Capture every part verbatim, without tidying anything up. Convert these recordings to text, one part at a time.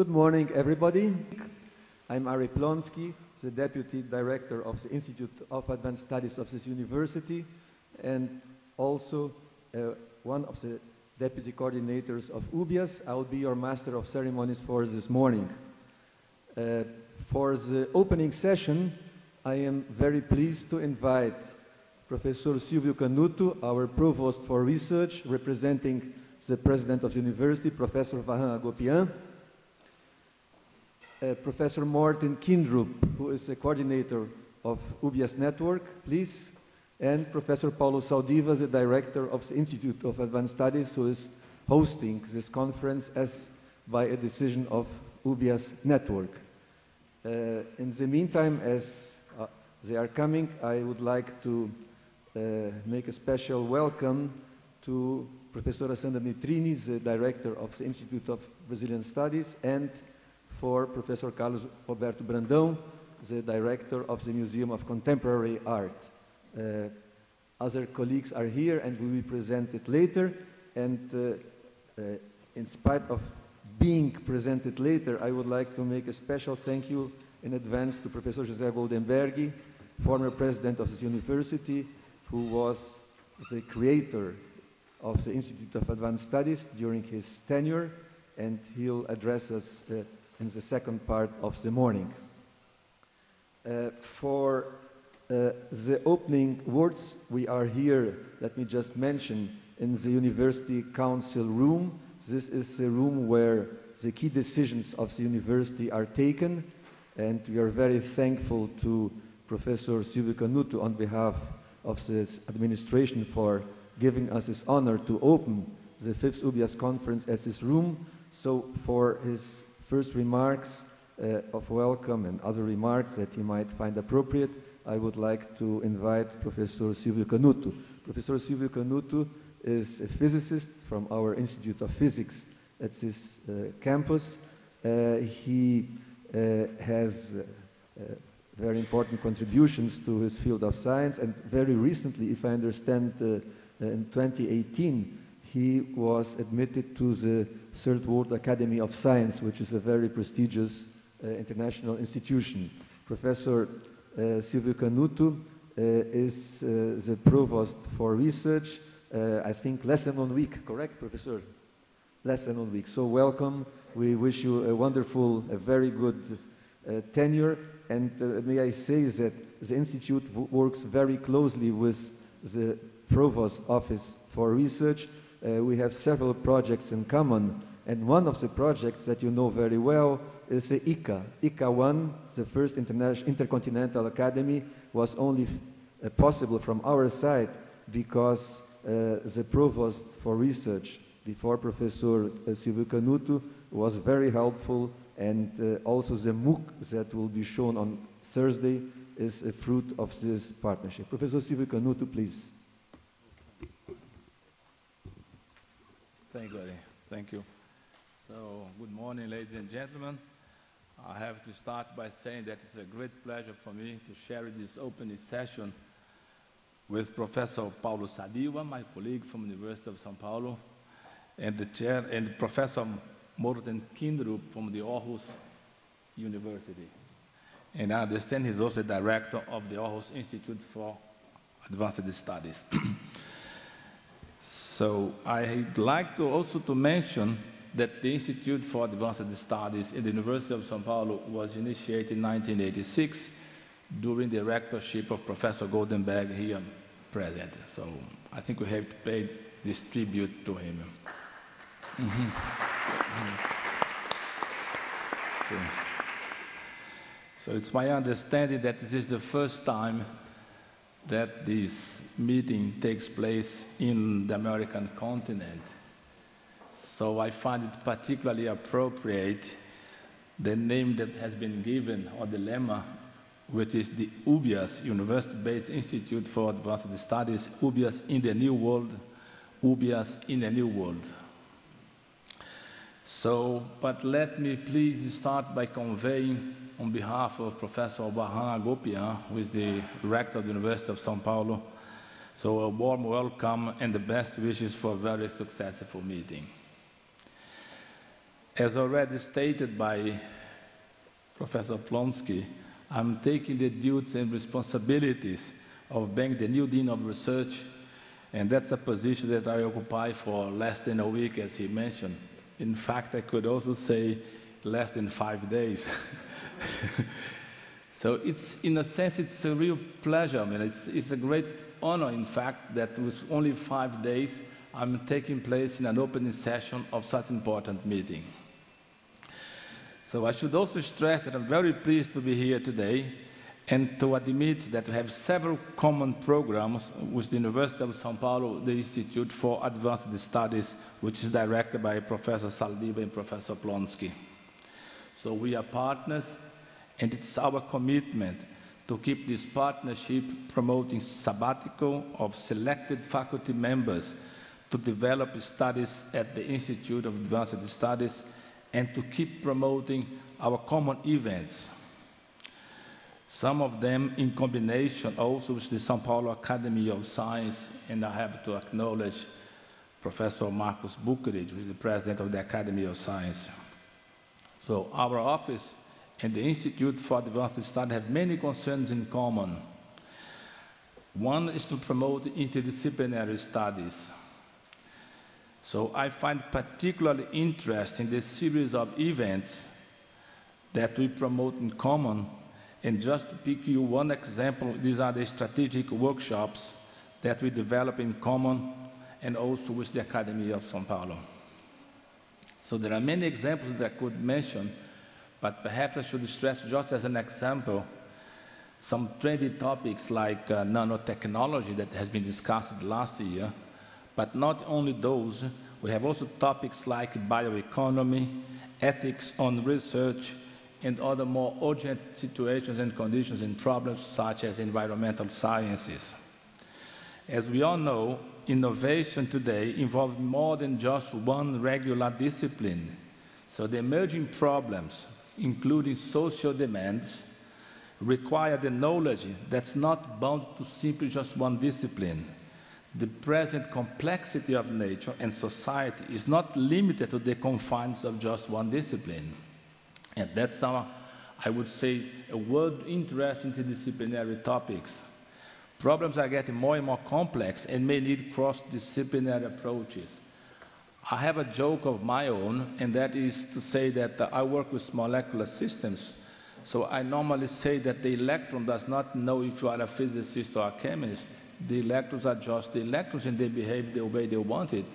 Good morning, everybody. I'm Ari Plonsky, the Deputy Director of the Institute of Advanced Studies of this university, and also uh, one of the Deputy Coordinators of U B I A S. I will be your Master of Ceremonies for this morning. Uh, for the opening session, I am very pleased to invite Professor Silvio Canuto, our Provost for Research, representing the President of the University, Professor Vahan Agopyan, uh, Professor Morten Kyndrup, who is the coordinator of U B I A S Network, please, and Professor Paulo Saldiva, the Director of the Institute of Advanced Studies, who is hosting this conference as by a decision of U B I A S Network. Uh, in the meantime, as uh, they are coming, I would like to uh, make a special welcome to Professor Azenda Nitrini, the Director of the Institute of Brazilian Studies, and for Professor Carlos Roberto Brandão, the Director of the Museum of Contemporary Art. Uh, other colleagues are here and will be presented later, and uh, uh, in spite of being presented later, I would like to make a special thank you in advance to Professor José Goldemberg, former President of this university, who was the creator of the Institute of Advanced Studies during his tenure, and he'll address us uh, in the second part of the morning. Uh, for uh, the opening words, we are here, let me just mention, in the University Council Room. This is the room where the key decisions of the university are taken, and we are very thankful to Professor Silvio Canuto on behalf of this administration for giving us this honor to open the fifth U B I A S conference as this room. So for his first remarks uh, of welcome and other remarks that he might find appropriate, I would like to invite Professor Silvio Canuto. Professor Silvio Canuto is a physicist from our Institute of Physics at this uh, campus. Uh, he uh, has uh, uh, very important contributions to his field of science, and very recently, if I understand, uh, in twenty eighteen, he was admitted to the Third World Academy of Science, which is a very prestigious uh, international institution. Professor uh, Silvio Canuto uh, is uh, the Provost for Research, uh, I think less than one week, correct, Professor? Less than one week. So welcome. We wish you a wonderful, a very good uh, tenure. And uh, may I say that the Institute works very closely with the Provost's Office for Research. Uh, we have several projects in common, and one of the projects that you know very well is the I C A. I C A one, the first Interna- Intercontinental Academy, was only uh, possible from our side because uh, the Provost for Research, before Professor uh, Silvio Canuto, was very helpful, and uh, also the MOOC that will be shown on Thursday is a fruit of this partnership. Professor Silvio Canuto, please. Thank you, Ari. Thank you. So, good morning, ladies and gentlemen. I have to start by saying that it's a great pleasure for me to share this opening session with Professor Paulo Saldiva, my colleague from the University of São Paulo, and the chair, and Professor Morten Kyndrup from the Aarhus University. And I understand he's also director of the Aarhus Institute for Advanced Studies. So I'd like to also to mention that the Institute for Advanced Studies in the University of São Paulo was initiated in nineteen eighty-six during the rectorship of Professor Goldemberg, here present. So I think we have to pay this tribute to him. Mm-hmm. Mm-hmm. Okay. So it's my understanding that this is the first time that this meeting takes place in the American continent. So I find it particularly appropriate the name that has been given, or the lemma, which is the U B I A S, University-Based Institute for Advanced Studies, U B I A S in the New World, U B I A S in the New World. So, but let me please start by conveying, on behalf of Professor Vahan Agopyan, who is the rector of the University of São Paulo, so a warm welcome and the best wishes for a very successful meeting. As already stated by Professor Plonsky, I'm taking the duties and responsibilities of being the new Dean of Research, and that's a position that I occupy for less than a week, as he mentioned. In fact, I could also say less than five days. So it's, in a sense, it's a real pleasure. I mean, it's, it's a great honor, in fact, that with only five days, I'm taking place in an opening session of such important meeting. So I should also stress that I'm very pleased to be here today and to admit that we have several common programs with the University of São Paulo, the Institute for Advanced Studies, which is directed by Professor Saldiva and Professor Plonsky. So we are partners, and it's our commitment to keep this partnership promoting sabbatical of selected faculty members to develop studies at the Institute of Advanced Studies and to keep promoting our common events. Some of them in combination also with the Sao Paulo Academy of Science, and I have to acknowledge Professor Marcos Buckeridge, who is the president of the Academy of Science. So our office and the Institute for Advanced Studies have many concerns in common. One is to promote interdisciplinary studies. So I find particularly interesting this series of events that we promote in common. And just to pick you one example, these are the strategic workshops that we develop in common and also with the Academy of São Paulo. So there are many examples that I could mention, but perhaps I should stress just as an example some trendy topics like uh, nanotechnology that has been discussed last year. But not only those, we have also topics like bioeconomy, ethics on research, and other more urgent situations and conditions and problems such as environmental sciences. As we all know, innovation today involves more than just one regular discipline. So the emerging problems, including social demands, require the knowledge that's not bound to simply just one discipline. The present complexity of nature and society is not limited to the confines of just one discipline. And that's our, I would say, a world interest in interdisciplinary topics. Problems are getting more and more complex and may need cross-disciplinary approaches. I have a joke of my own, and that is to say that uh, I work with molecular systems, so I normally say that the electron does not know if you are a physicist or a chemist. The electrons are just the electrons, and they behave the way they want it.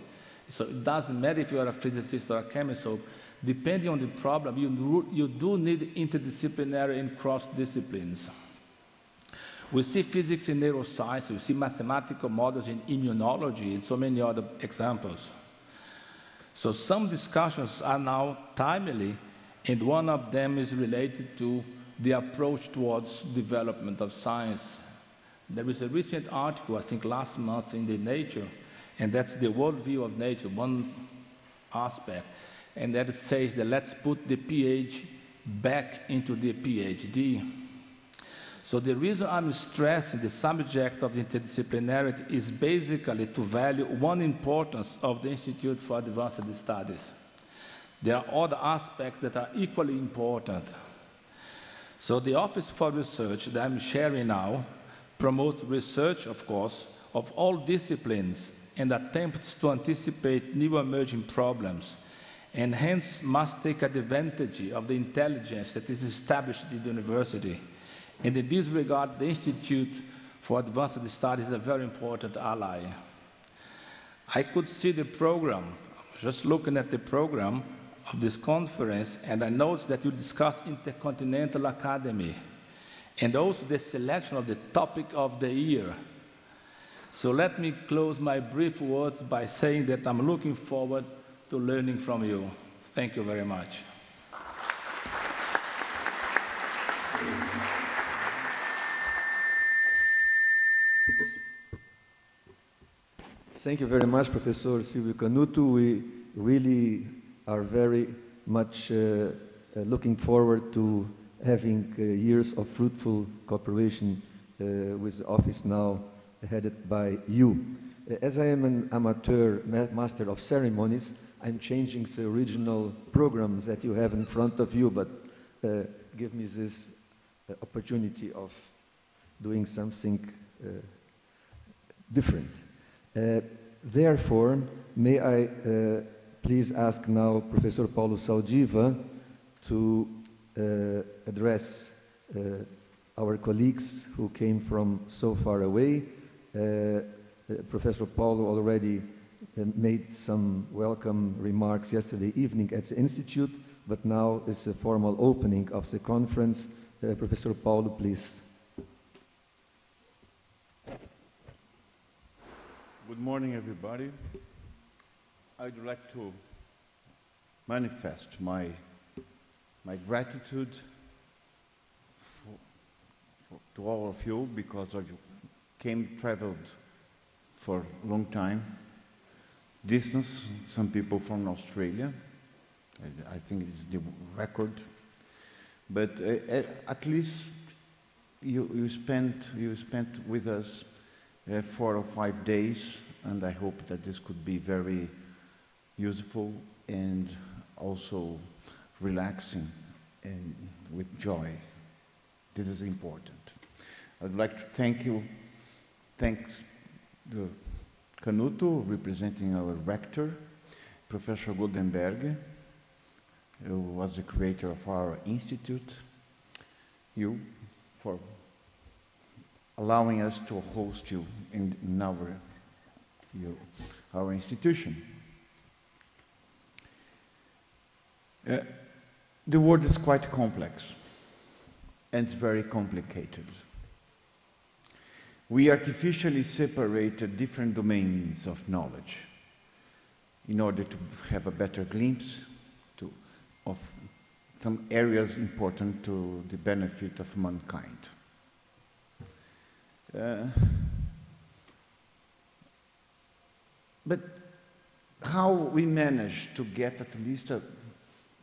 So it doesn't matter if you are a physicist or a chemist. So depending on the problem, you, you do need interdisciplinary and cross-disciplines. We see physics in neuroscience, we see mathematical models in immunology, and so many other examples. So some discussions are now timely, and one of them is related to the approach towards development of science. There is a recent article, I think last month, in the Nature, and that's the worldview of nature, one aspect, and that says that let's put the P H back into the P H D. So the reason I'm stressing the subject of interdisciplinarity is basically to value one importance of the Institute for Advanced Studies. There are other aspects that are equally important. So the Office for Research that I'm sharing now promotes research, of course, of all disciplines and attempts to anticipate new emerging problems, and hence must take advantage of the intelligence that is established in the university. And in this regard, the Institute for Advanced Studies is a very important ally. I could see the program, just looking at the program of this conference, and I noticed that you discussed Intercontinental Academy, and also the selection of the topic of the year. So let me close my brief words by saying that I'm looking forward to learning from you. Thank you very much. Thank you very much, Professor Silvio Canuto. We really are very much uh, looking forward to having uh, years of fruitful cooperation uh, with the office now headed by you. As I am an amateur ma master of ceremonies, I'm changing the original program that you have in front of you, but uh, give me this uh, opportunity of doing something uh, different. Uh, therefore, may I uh, please ask now Professor Paulo Saldiva to uh, address uh, our colleagues who came from so far away. Uh, uh, Professor Paulo already uh, made some welcome remarks yesterday evening at the Institute, but now is the formal opening of the conference. Uh, Professor Paulo, please. Good morning, everybody. I'd like to manifest my, my gratitude for, for, to all of you, because of you came, traveled for a long time, distance, some people from Australia. I, I think it's the record. But uh, at least you, you, spent, you spent with us Uh, four or five days, and I hope that this could be very useful and also relaxing and with joy. This is important. I'd like to thank you, thanks to Canuto, representing our rector, Professor Goldemberg, who was the creator of our institute, you for allowing us to host you in, in our, you, our institution. Uh, the world is quite complex, and it's very complicated. We artificially separated different domains of knowledge in order to have a better glimpse to, of some areas important to the benefit of mankind. Uh, but how we manage to get at least a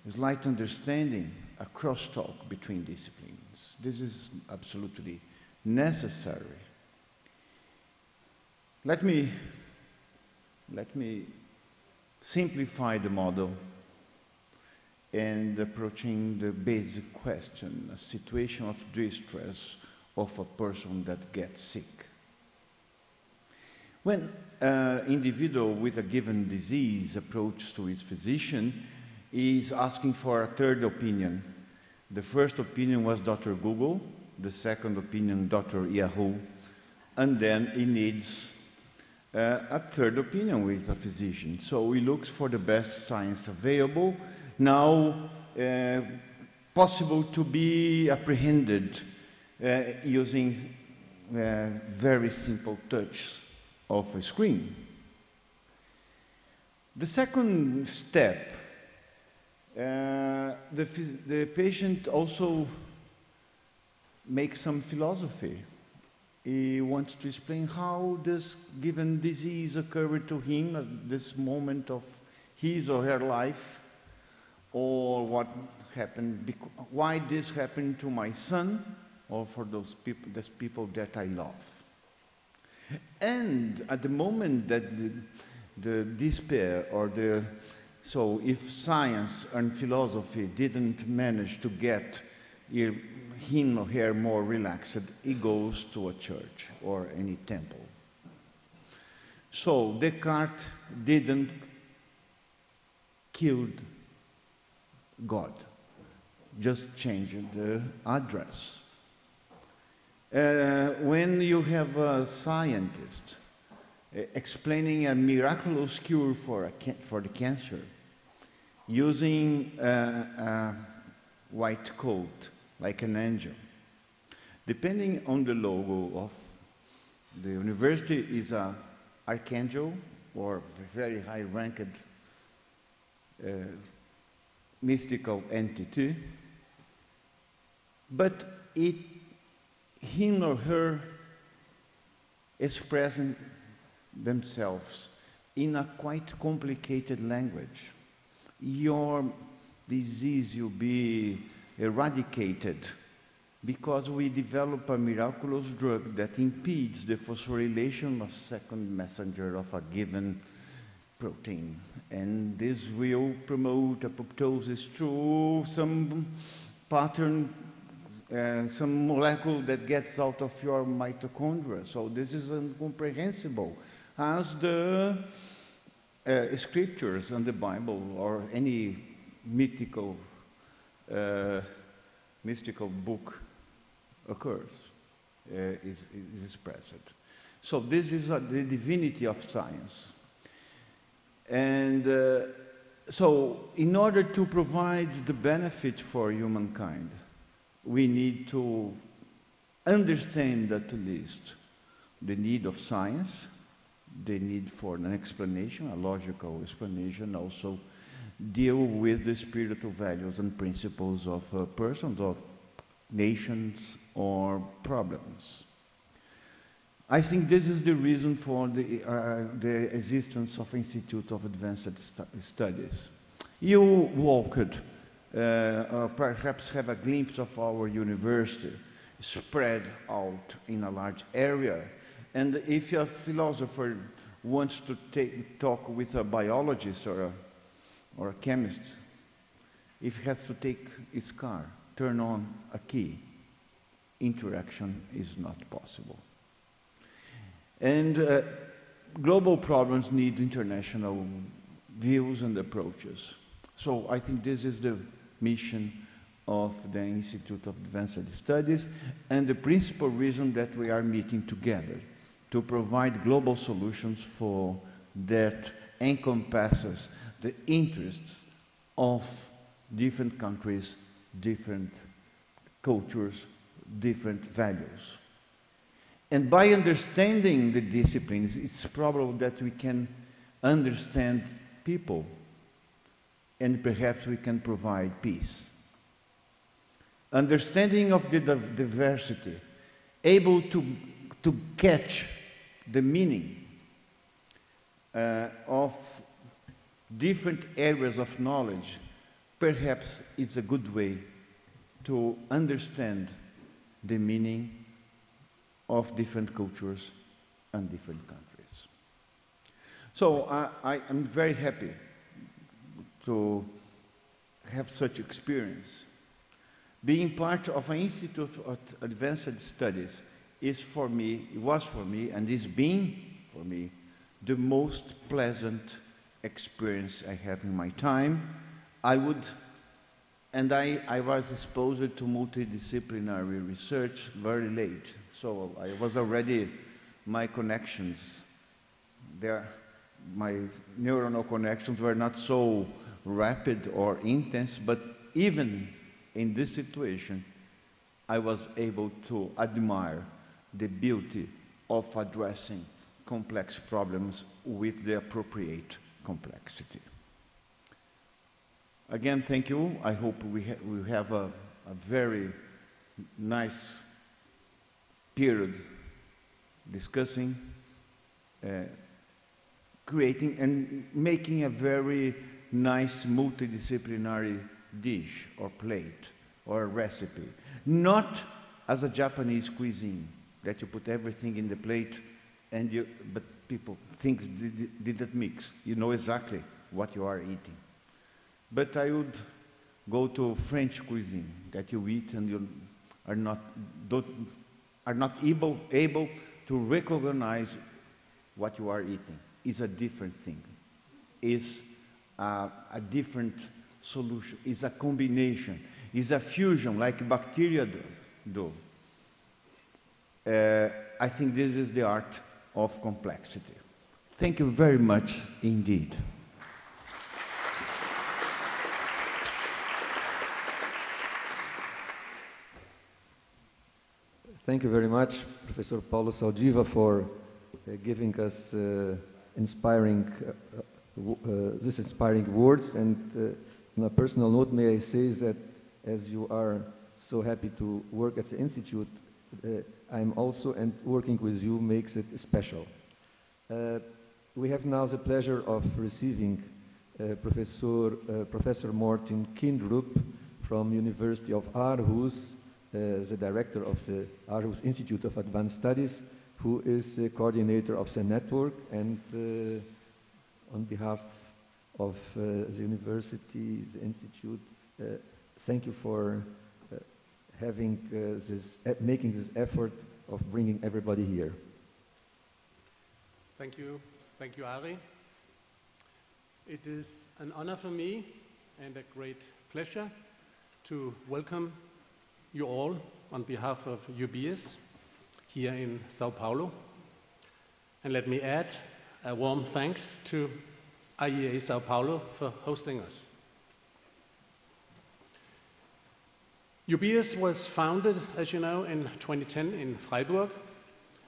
slight understanding, a crosstalk between disciplines. This is absolutely necessary. Let me, let me simplify the model and approaching the basic question, a situation of distress of a person that gets sick. When an uh, individual with a given disease approaches to his physician, he is asking for a third opinion. The first opinion was Doctor Google, the second opinion Doctor Yahoo, and then he needs uh, a third opinion with a physician. So he looks for the best science available, now uh, possible to be apprehended Uh, using uh, very simple touch of a screen. The second step, uh, the, the patient also makes some philosophy. He wants to explain how this given disease occurred to him at this moment of his or her life, or what happened, why this happened to my son, or for those people, those people that I love. And at the moment that the, the despair or the, so if science and philosophy didn't manage to get him or her more relaxed, he goes to a church or any temple. So Descartes didn't kill God, just changed the address. Uh, when you have a scientist uh, explaining a miraculous cure for, a can for the cancer using uh, a white coat like an angel, depending on the logo of the university is an archangel or very high-ranked uh, mystical entity, but it him or her expressing themselves in a quite complicated language. Your disease will be eradicated because we develop a miraculous drug that impedes the phosphorylation of second messenger of a given protein, and this will promote apoptosis through some pattern, uh, some molecule that gets out of your mitochondria. So this is incomprehensible, as the uh, scriptures and the Bible or any mythical, uh, mystical book occurs, uh, is, is expressed. So this is uh, the divinity of science. And uh, so, in order to provide the benefit for humankind, we need to understand at least the need of science, the need for an explanation, a logical explanation, also deal with the spiritual values and principles of uh, persons, of nations, or problems. I think this is the reason for the, uh, the existence of Institute of Advanced St- Studies. You walked, uh, or perhaps have a glimpse of our university spread out in a large area. And if a philosopher wants to take, talk with a biologist or a, or a chemist, if he has to take his car, turn on a key, interaction is not possible. And uh, global problems need international views and approaches. So I think this is the mission of the Institute of Advanced Studies and the principal reason that we are meeting together, to provide global solutions for that encompasses the interests of different countries, different cultures, different values. And by understanding the disciplines, it's probable that we can understand people, and perhaps we can provide peace. Understanding of the diversity, able to, to catch the meaning uh, of different areas of knowledge, perhaps it's a good way to understand the meaning of different cultures and different countries. So I, I am very happy to have such experience. Being part of an Institute of Advanced Studies is for me, it was for me, and is being for me, the most pleasant experience I have in my time. I would, and I, I was exposed to multidisciplinary research very late. So I was already, my connections, there, my neuronal connections were not so rapid or intense, but even in this situation, I was able to admire the beauty of addressing complex problems with the appropriate complexity. Again, thank you. I hope we, ha we have a, a very nice period discussing, uh, creating and making a very nice multidisciplinary dish or plate or recipe. Not as a Japanese cuisine that you put everything in the plate and you, but people, things did, didn't mix. You know exactly what you are eating. But I would go to French cuisine that you eat and you are not, don't, are not able, able to recognize what you are eating. It's a different thing. It's uh, a different solution. It's a combination. It's a fusion, like bacteria do. Uh, I think this is the art of complexity. Thank you very much indeed. Thank you very much, Professor Paulo Saldiva, for uh, giving us uh, inspiring, uh, w uh, this inspiring words. And uh, on a personal note, may I say that as you are so happy to work at the Institute, uh, I'm also, and working with you makes it special. Uh, we have now the pleasure of receiving uh, Professor, uh, Professor Morten Kyndrup from University of Aarhus, Uh, the director of the Aarhus Institute of Advanced Studies, who is the coordinator of the network and uh, on behalf of uh, the university, the institute, uh, thank you for uh, having uh, this, uh, making this effort of bringing everybody here. Thank you. Thank you, Ari. It is an honor for me and a great pleasure to welcome you all on behalf of U B I A S here in Sao Paulo. And let me add a warm thanks to I E A Sao Paulo for hosting us. U B I A S was founded, as you know, in twenty ten in Freiburg,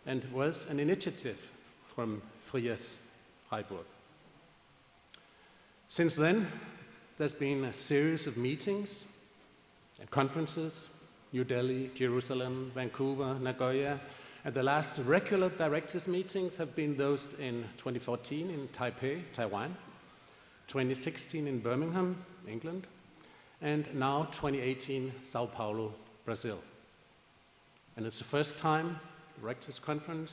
and was an initiative from Freies Freiburg. Since then, there's been a series of meetings and conferences, New Delhi, Jerusalem, Vancouver, Nagoya, and the last regular directors' meetings have been those in twenty fourteen in Taipei, Taiwan, twenty sixteen in Birmingham, England, and now twenty eighteen, Sao Paulo, Brazil. And it's the first time the Rectors Conference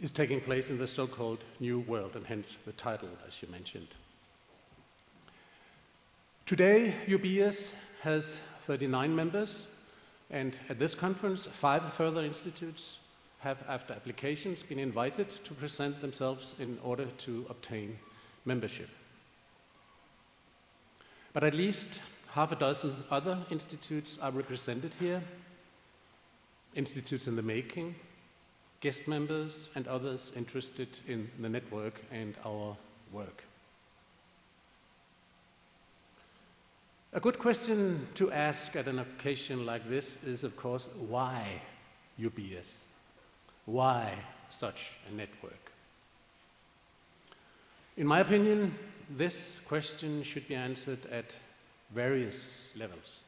is taking place in the so-called New World, and hence the title, as you mentioned. Today, U B I A S has thirty-nine members, and at this conference, five further institutes have, after applications, been invited to present themselves in order to obtain membership. But at least half a dozen other institutes are represented here, institutes in the making, guest members, and others interested in the network and our work. A good question to ask at an occasion like this is, of course, why U B I A S? Why such a network? In my opinion, this question should be answered at various levels.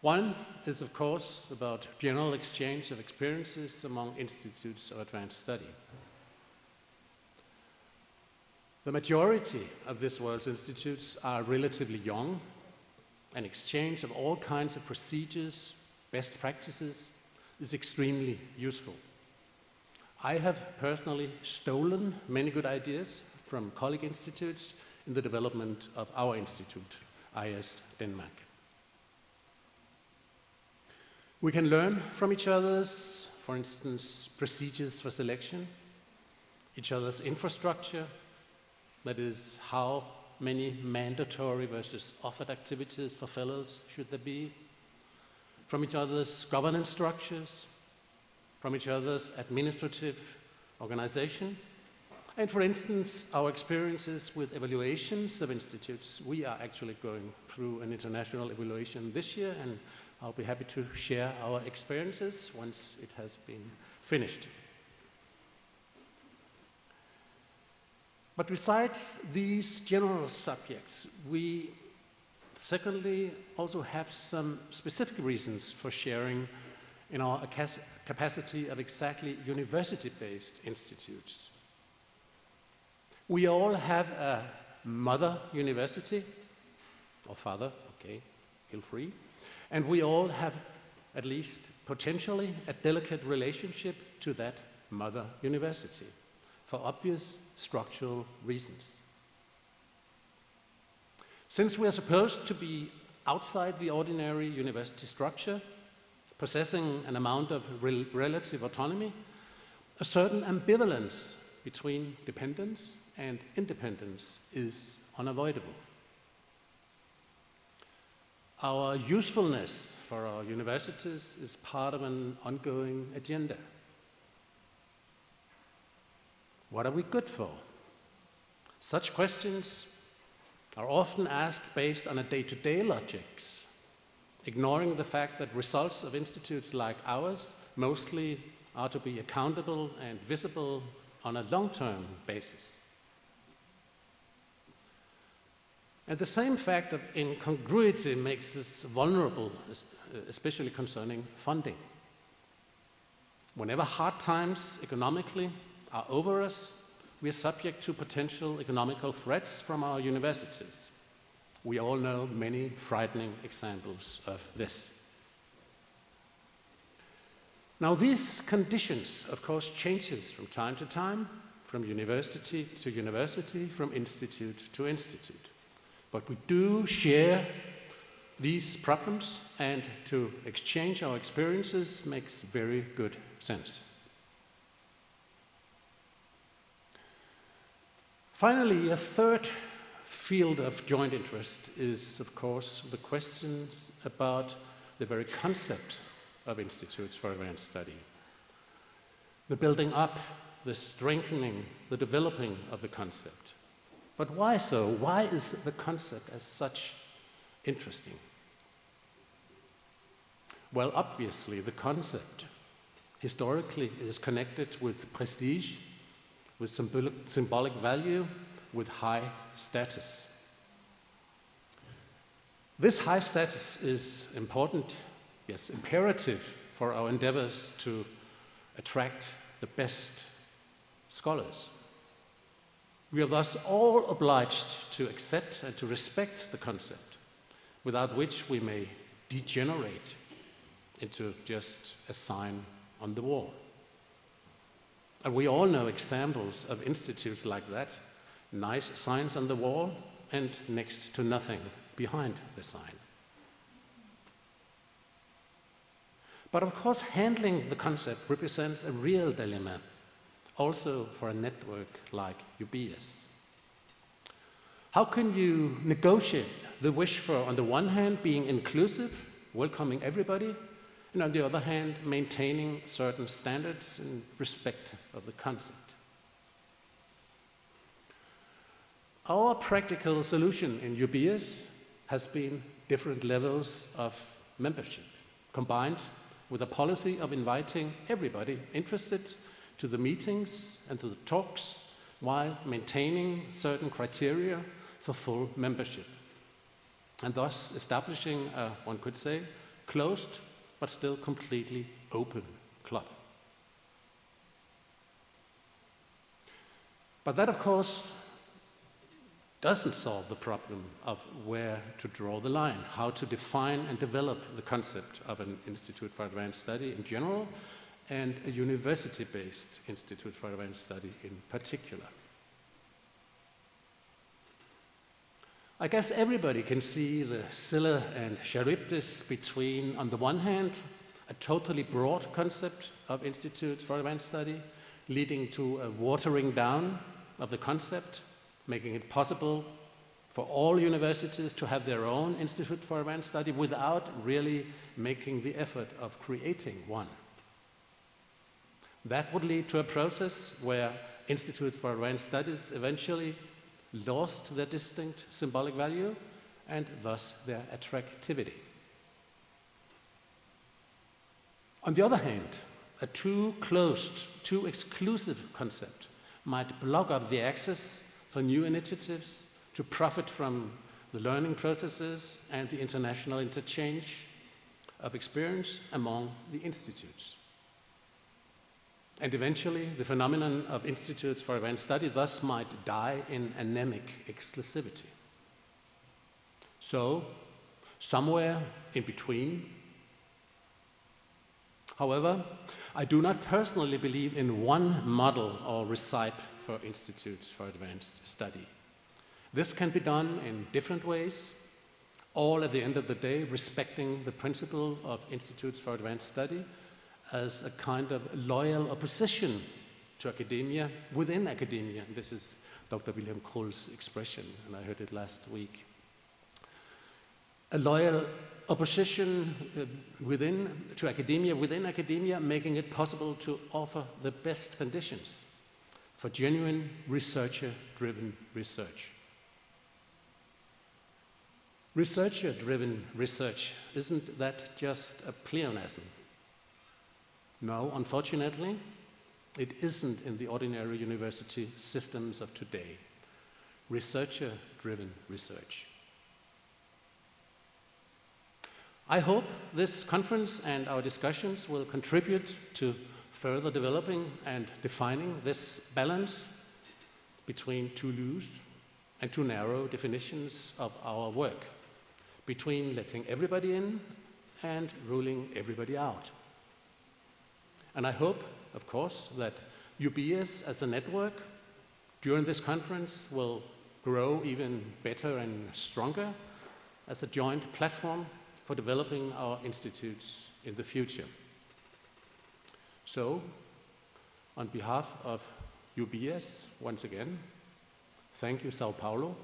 One is, of course, about general exchange of experiences among institutes of advanced study. The majority of this world's institutes are relatively young, and exchange of all kinds of procedures, best practices, is extremely useful. I have personally stolen many good ideas from colleague institutes in the development of our institute, I S Denmark. We can learn from each other's, for instance, procedures for selection, each other's infrastructure, that is, how many mandatory versus offered activities for fellows should there be, from each other's governance structures, from each other's administrative organization, and for instance, our experiences with evaluations of institutes. We are actually going through an international evaluation this year, and I'll be happy to share our experiences once it has been finished. But besides these general subjects, we secondly also have some specific reasons for sharing in our capacity of exactly university-based institutes. We all have a mother university, or father, okay, feel free, and we all have at least potentially a delicate relationship to that mother university, for obvious structural reasons. Since we are supposed to be outside the ordinary university structure, possessing an amount of rel relative autonomy, a certain ambivalence between dependence and independence is unavoidable. Our usefulness for our universities is part of an ongoing agenda. What are we good for? Such questions are often asked based on a day-to-day logics, ignoring the fact that results of institutes like ours mostly are to be accountable and visible on a long-term basis. And the same fact of incongruity makes us vulnerable, especially concerning funding. Whenever hard times economically are over us, we are subject to potential economical threats from our universities. We all know many frightening examples of this. Now, these conditions, of course, changes from time to time, from university to university, from institute to institute. But we do share these problems, and to exchange our experiences makes very good sense. Finally, a third field of joint interest is, of course, the questions about the very concept of institutes for advanced study. The building up, the strengthening, the developing of the concept. But why so? Why is the concept as such interesting? Well, obviously, the concept historically is connected with prestige, with symbolic, symbolic value, with high status. This high status is important, yes, imperative for our endeavors to attract the best scholars. We are thus all obliged to accept and to respect the concept, without which we may degenerate into just a sign on the wall. And we all know examples of institutes like that, nice signs on the wall and next to nothing behind the sign. But of course, handling the concept represents a real dilemma, also for a network like UBIAS. How can you negotiate the wish for, on the one hand, being inclusive, welcoming everybody, and on the other hand, maintaining certain standards in respect of the concept? Our practical solution in UBIAS has been different levels of membership, combined with a policy of inviting everybody interested to the meetings and to the talks, while maintaining certain criteria for full membership, and thus establishing a, one could say, closed but still completely open club. But that, of course, doesn't solve the problem of where to draw the line, how to define and develop the concept of an Institute for Advanced Study in general, and a university-based Institute for Advanced Study in particular. I guess everybody can see the Scylla and Charybdis between, on the one hand, a totally broad concept of institutes for advanced study, leading to a watering down of the concept, making it possible for all universities to have their own institute for advanced study without really making the effort of creating one. That would lead to a process where Institute for Advanced Studies eventually lost their distinct symbolic value and thus their attractivity. On the other hand, a too closed, too exclusive concept might block up the access for new initiatives to profit from the learning processes and the international interchange of experience among the institutes. And eventually, the phenomenon of institutes for advanced study thus might die in anemic exclusivity. So, somewhere in between. However, I do not personally believe in one model or recipe for institutes for advanced study. This can be done in different ways, all at the end of the day respecting the principle of institutes for advanced study as a kind of loyal opposition to academia, within academia. This is Doctor Wilhelm Krull's expression, and I heard it last week. A loyal opposition uh, within, to academia, within academia, making it possible to offer the best conditions for genuine researcher-driven research. Researcher-driven research, isn't that just a pleonasm? No, unfortunately, it isn't in the ordinary university systems of today. Researcher-driven research. I hope this conference and our discussions will contribute to further developing and defining this balance between too loose and too narrow definitions of our work, between letting everybody in and ruling everybody out. And I hope, of course, that UBIAS as a network during this conference will grow even better and stronger as a joint platform for developing our institutes in the future. So, on behalf of U B I A S, once again, thank you, Sao Paulo,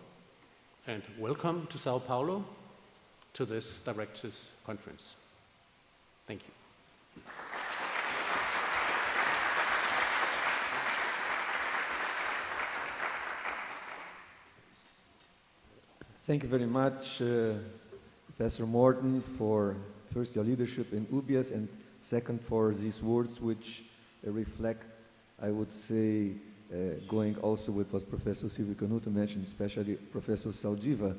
and welcome to Sao Paulo to this Directors' Conference. Thank you. Thank you very much, uh, Professor Morten, for first your leadership in U B I A S, and second for these words which uh, reflect, I would say, uh, going also with what Professor Silvio Canuto mentioned, especially Professor Saldiva,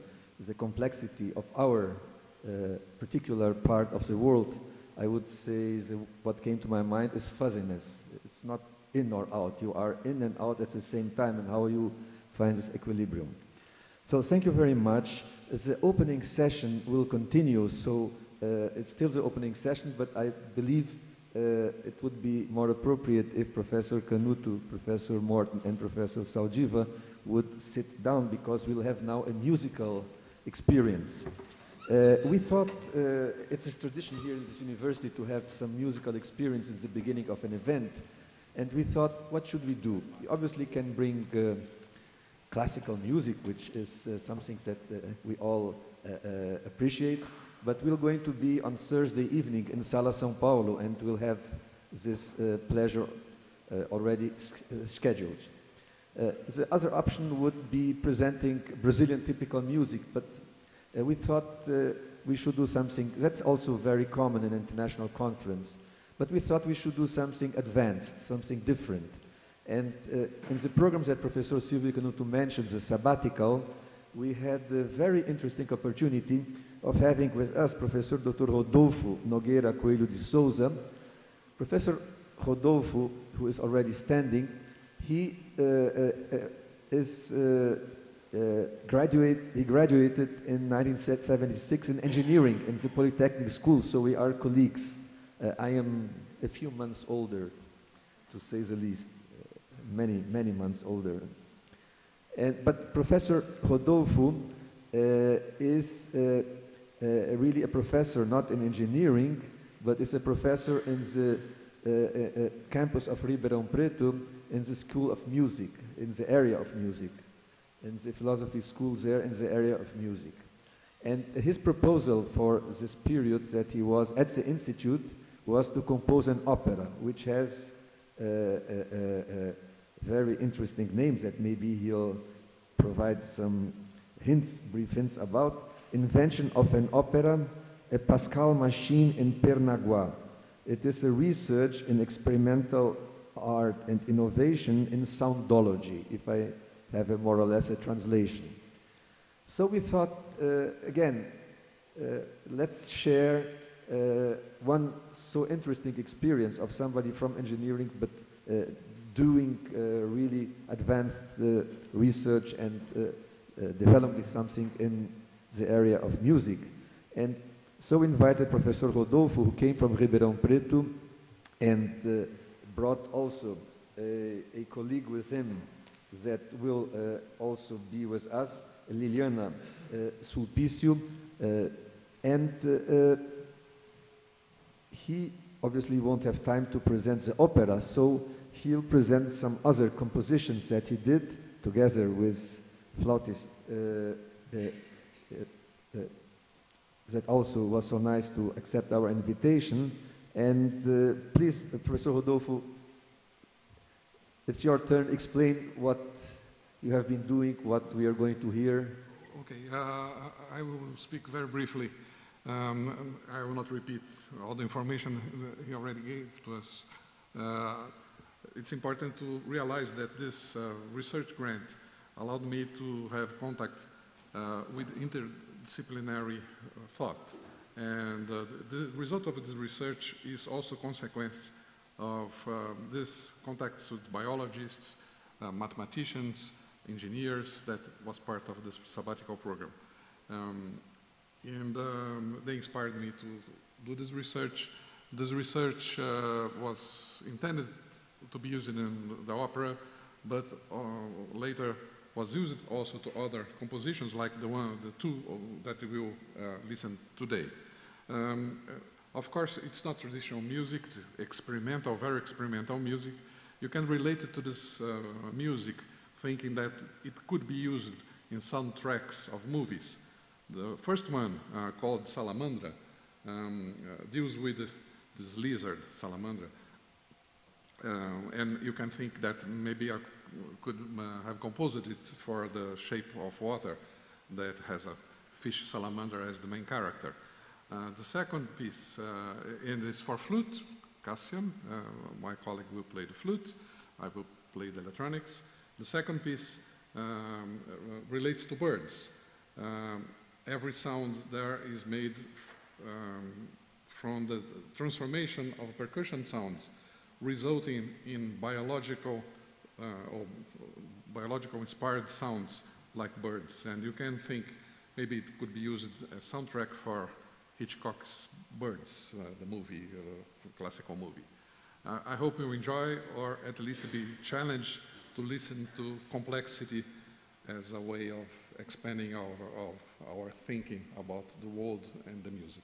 the complexity of our uh, particular part of the world. I would say the, what came to my mind is fuzziness. It's not in or out. You are in and out at the same time, and how you find this equilibrium. So thank you very much. The opening session will continue, so uh, it's still the opening session, but I believe uh, it would be more appropriate if Professor Canuto, Professor Morten, and Professor Saldiva would sit down, because we'll have now a musical experience. Uh, we thought uh, it's a tradition here in this university to have some musical experience at the beginning of an event, and we thought, what should we do? We obviously can bring uh, classical music, which is uh, something that uh, we all uh, uh, appreciate, but we're going to be on Thursday evening in Sala São Paulo, and we'll have this uh, pleasure uh, already uh, scheduled. Uh, the other option would be presenting Brazilian typical music, but uh, we thought uh, we should do something that's also very common in international conference, but we thought we should do something advanced, something different. And uh, in the programs that Professor Silvio Canuto mentioned, the sabbatical, we had a very interesting opportunity of having with us Professor Doctor Rodolfo Nogueira Coelho de Souza. Professor Rodolfo, who is already standing, he uh, uh, is uh, uh, graduate. He graduated in nineteen seventy-six in engineering in the Polytechnic School, so we are colleagues. Uh, I am a few months older, to say the least. many, many months older. And, but Professor Rodolfo uh, is uh, uh, really a professor, not in engineering, but is a professor in the uh, uh, campus of Ribeirão Preto in the School of Music, in the area of music, in the philosophy school there in the area of music. And his proposal for this period that he was at the institute was to compose an opera, which has Uh, uh, uh, uh, very interesting names that maybe he'll provide some hints, brief hints about. Invention of an opera, a Pascal machine in Pernaguá. It is a research in experimental art and innovation in soundology, if I have a more or less a translation. So we thought, uh, again, uh, let's share Uh, one so interesting experience of somebody from engineering, but uh, doing uh, really advanced uh, research and uh, uh, developing something in the area of music. And so invited Professor Rodolfo, who came from Ribeirão Preto, and uh, brought also a, a colleague with him that will uh, also be with us, Liliana uh, Sulpicio, uh, and uh, he obviously won't have time to present the opera, so he'll present some other compositions that he did together with flautist uh, uh, uh, uh, that also was so nice to accept our invitation. And uh, please, uh, Professor Rodolfo, it's your turn. Explain what you have been doing, what we are going to hear. Okay, uh, I will speak very briefly. Um, I will not repeat all the information he already gave to us. Uh, it's important to realize that this uh, research grant allowed me to have contact uh, with interdisciplinary uh, thought. And uh, the result of this research is also a consequence of uh, this contacts with biologists, uh, mathematicians, engineers, that was part of this sabbatical program. Um, And um, they inspired me to do this research. This research uh, was intended to be used in the opera, but uh, later was used also to other compositions like the one, the two that we will uh, listen today. Um, of course, it's not traditional music, it's experimental, very experimental music. You can relate it to this uh, music thinking that it could be used in soundtracks of movies. The first one, uh, called Salamandra, um, uh, deals with this lizard, Salamandra. Uh, and you can think that maybe I could uh, have composed it for the shape of water that has a fish salamander as the main character. Uh, the second piece, uh, and it's for flute, Cassian. Uh, my colleague will play the flute, I will play the electronics. The second piece um, relates to birds. Um, every sound there is made um, from the transformation of percussion sounds, resulting in biological uh, or biological inspired sounds like birds. And you can think maybe it could be used as a soundtrack for Hitchcock's Birds, uh, the movie, uh, classical movie. Uh, I hope you enjoy, or at least be challenged to listen to complexity as a way of expanding our, of our thinking about the world and the music.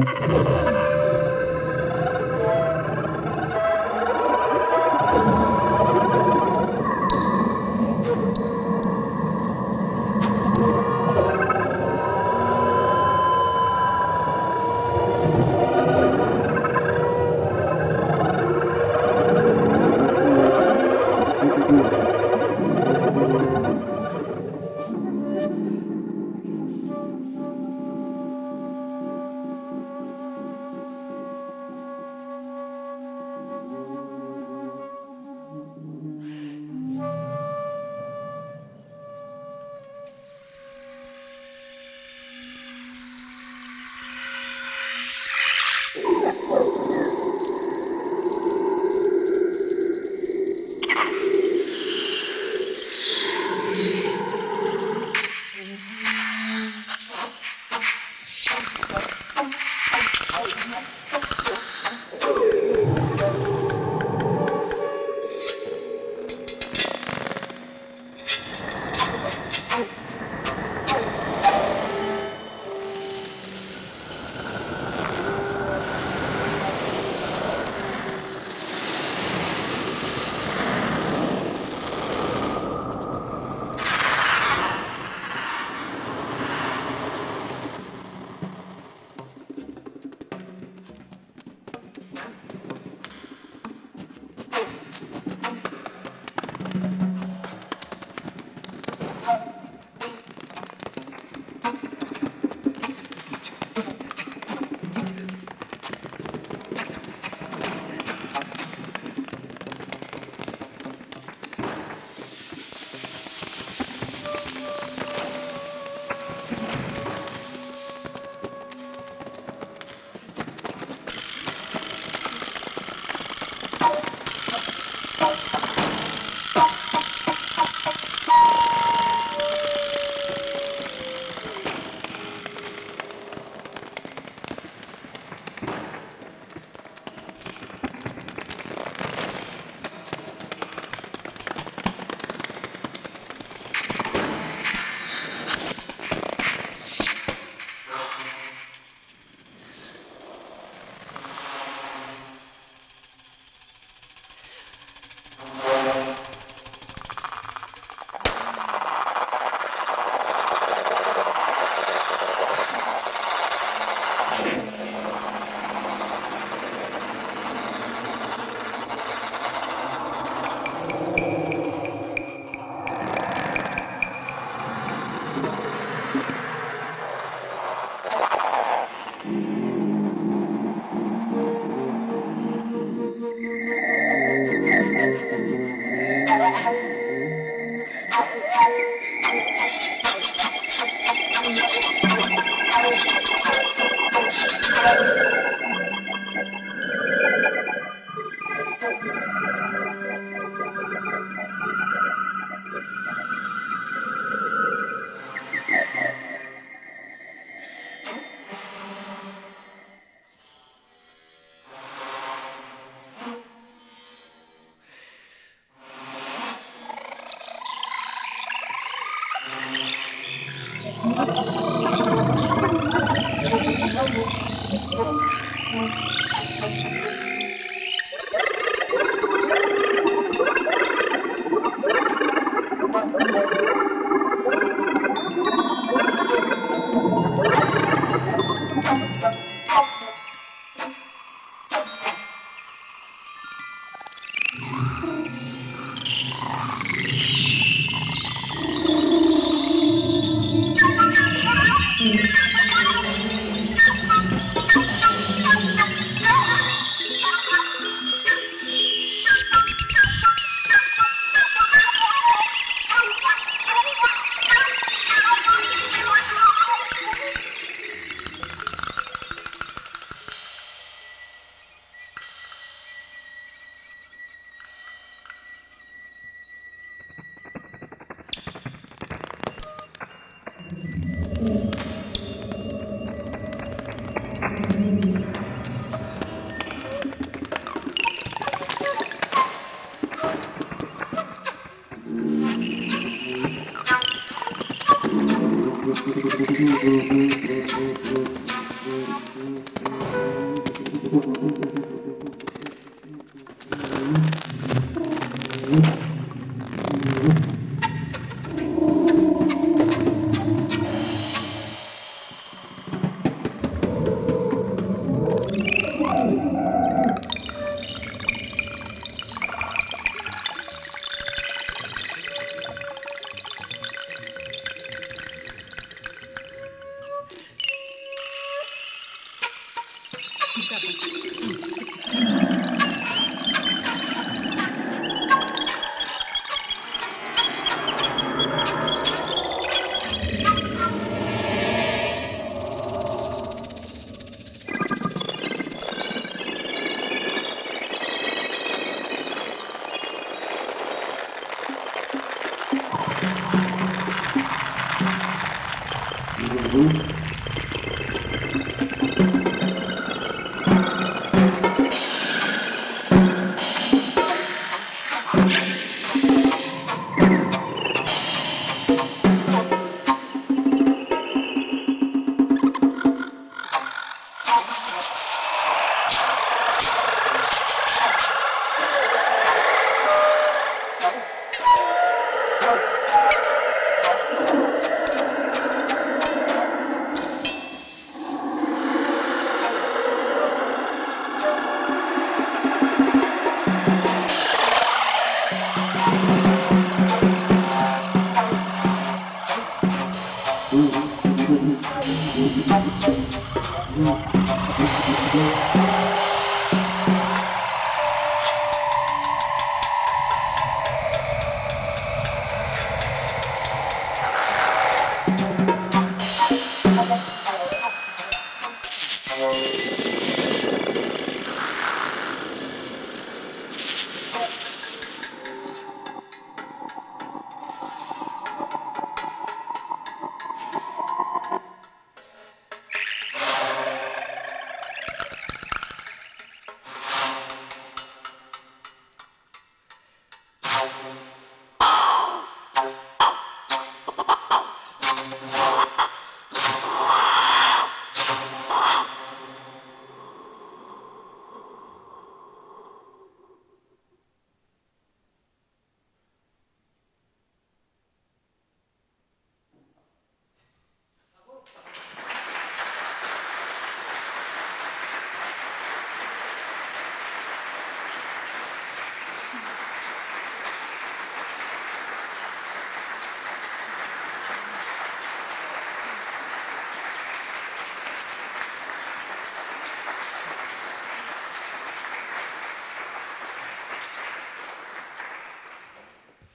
Thank you.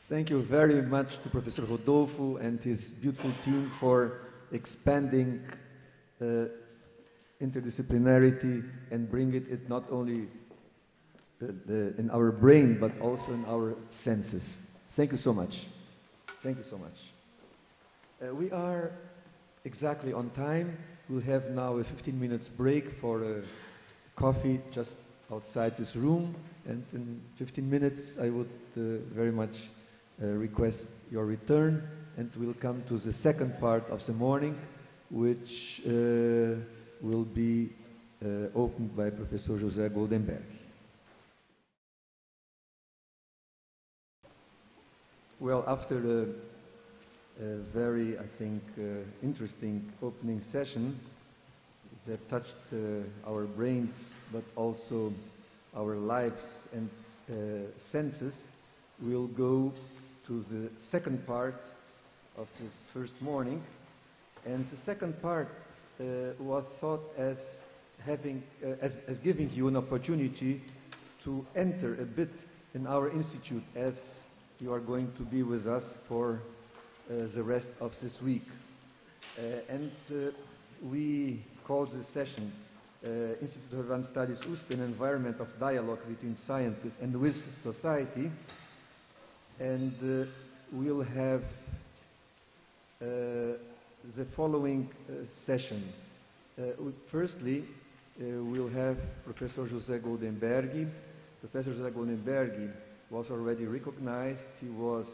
Thank you very much to Professor Rodolfo and his beautiful team for expanding uh, interdisciplinarity and bringing it not only uh, the, in our brain, but also in our senses. Thank you so much. Thank you so much. Uh, we are exactly on time. We'll have now a fifteen minutes break for a coffee just outside this room. And in fifteen minutes, I would uh, very much Uh, request your return, and we'll come to the second part of the morning, which uh, will be uh, opened by Professor José Goldemberg. Well, after a, a very, I think, uh, interesting opening session that touched uh, our brains, but also our lives and uh, senses, we'll go to the second part of this first morning. And the second part uh, was thought as having, uh, as, as giving you an opportunity to enter a bit in our institute as you are going to be with us for uh, the rest of this week. Uh, and uh, we call this session uh, Institute of Advanced Studies U S P, an environment of dialogue between sciences and with society. And uh, we'll have uh, the following uh, session. Uh, firstly, uh, we'll have Professor José Goldemberg. Professor José Goldemberg was already recognized. He was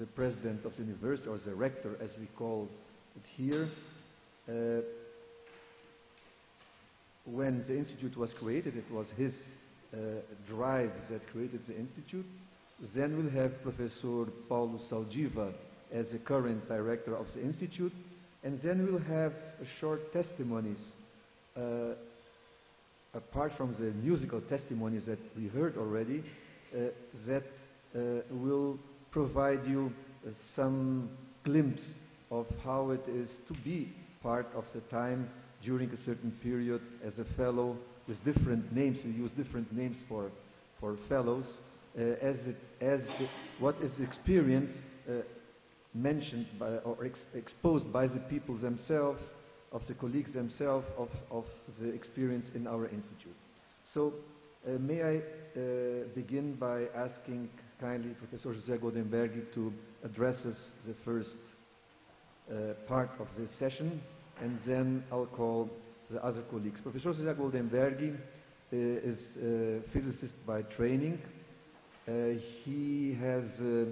the president of the university, or the rector, as we call it here. Uh, when the institute was created, it was his uh, drive that created the institute. Then we'll have Professor Paulo Saldiva as the current director of the institute, and then we'll have short testimonies, uh, apart from the musical testimonies that we heard already, uh, that uh, will provide you uh, some glimpse of how it is to be part of the time during a certain period as a fellow with different names. We use different names for, for fellows, uh, as, it, as the, what is the experience uh, mentioned by, or ex exposed by the people themselves, of the colleagues themselves, of, of the experience in our institute. So uh, may I uh, begin by asking kindly Professor José Goldemberg to address us the first uh, part of this session, and then I'll call the other colleagues. Professor José Goldemberg uh, is a physicist by training. Uh, he has a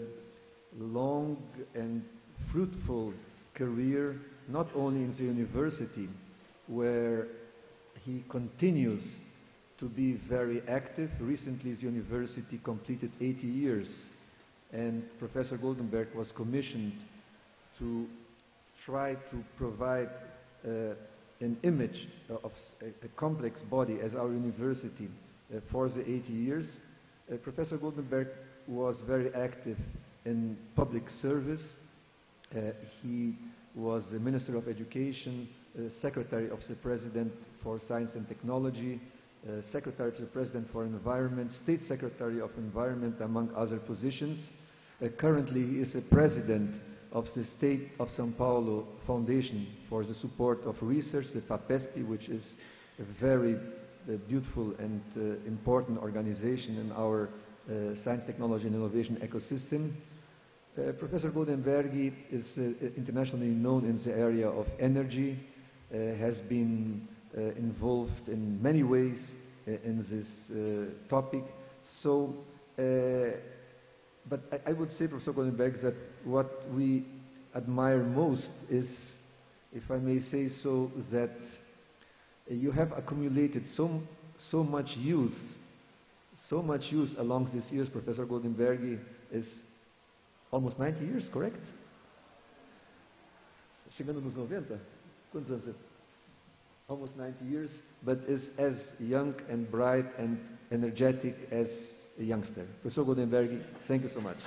long and fruitful career, not only in the university, where he continues to be very active. Recently, the university completed eighty years, and Professor Goldemberg was commissioned to try to provide Uh, an image of a, a complex body as our university uh, for the eighty years. Uh, Professor Goldemberg was very active in public service. Uh, he was the Minister of Education, uh, Secretary of the President for Science and Technology, uh, Secretary of the President for Environment, State Secretary of Environment, among other positions. Uh, currently, he is the President of the State of São Paulo Foundation for the support of research, the FAPESP, which is a very uh, beautiful and uh, important organization in our uh, science, technology, and innovation ecosystem. Uh, Professor Goldemberg is uh, internationally known in the area of energy, uh, has been uh, involved in many ways uh, in this uh, topic. So, uh, But I, I would say, Professor Goldemberg, that what we admire most is, if I may say so, that you have accumulated so, so much youth, so much youth along these years. Professor Goldemberg is almost ninety years, correct? Chegando nos noventa? Quantos anos? Almost ninety years, but is as young and bright and energetic as a youngster. Professor Goldemberg, thank you so much.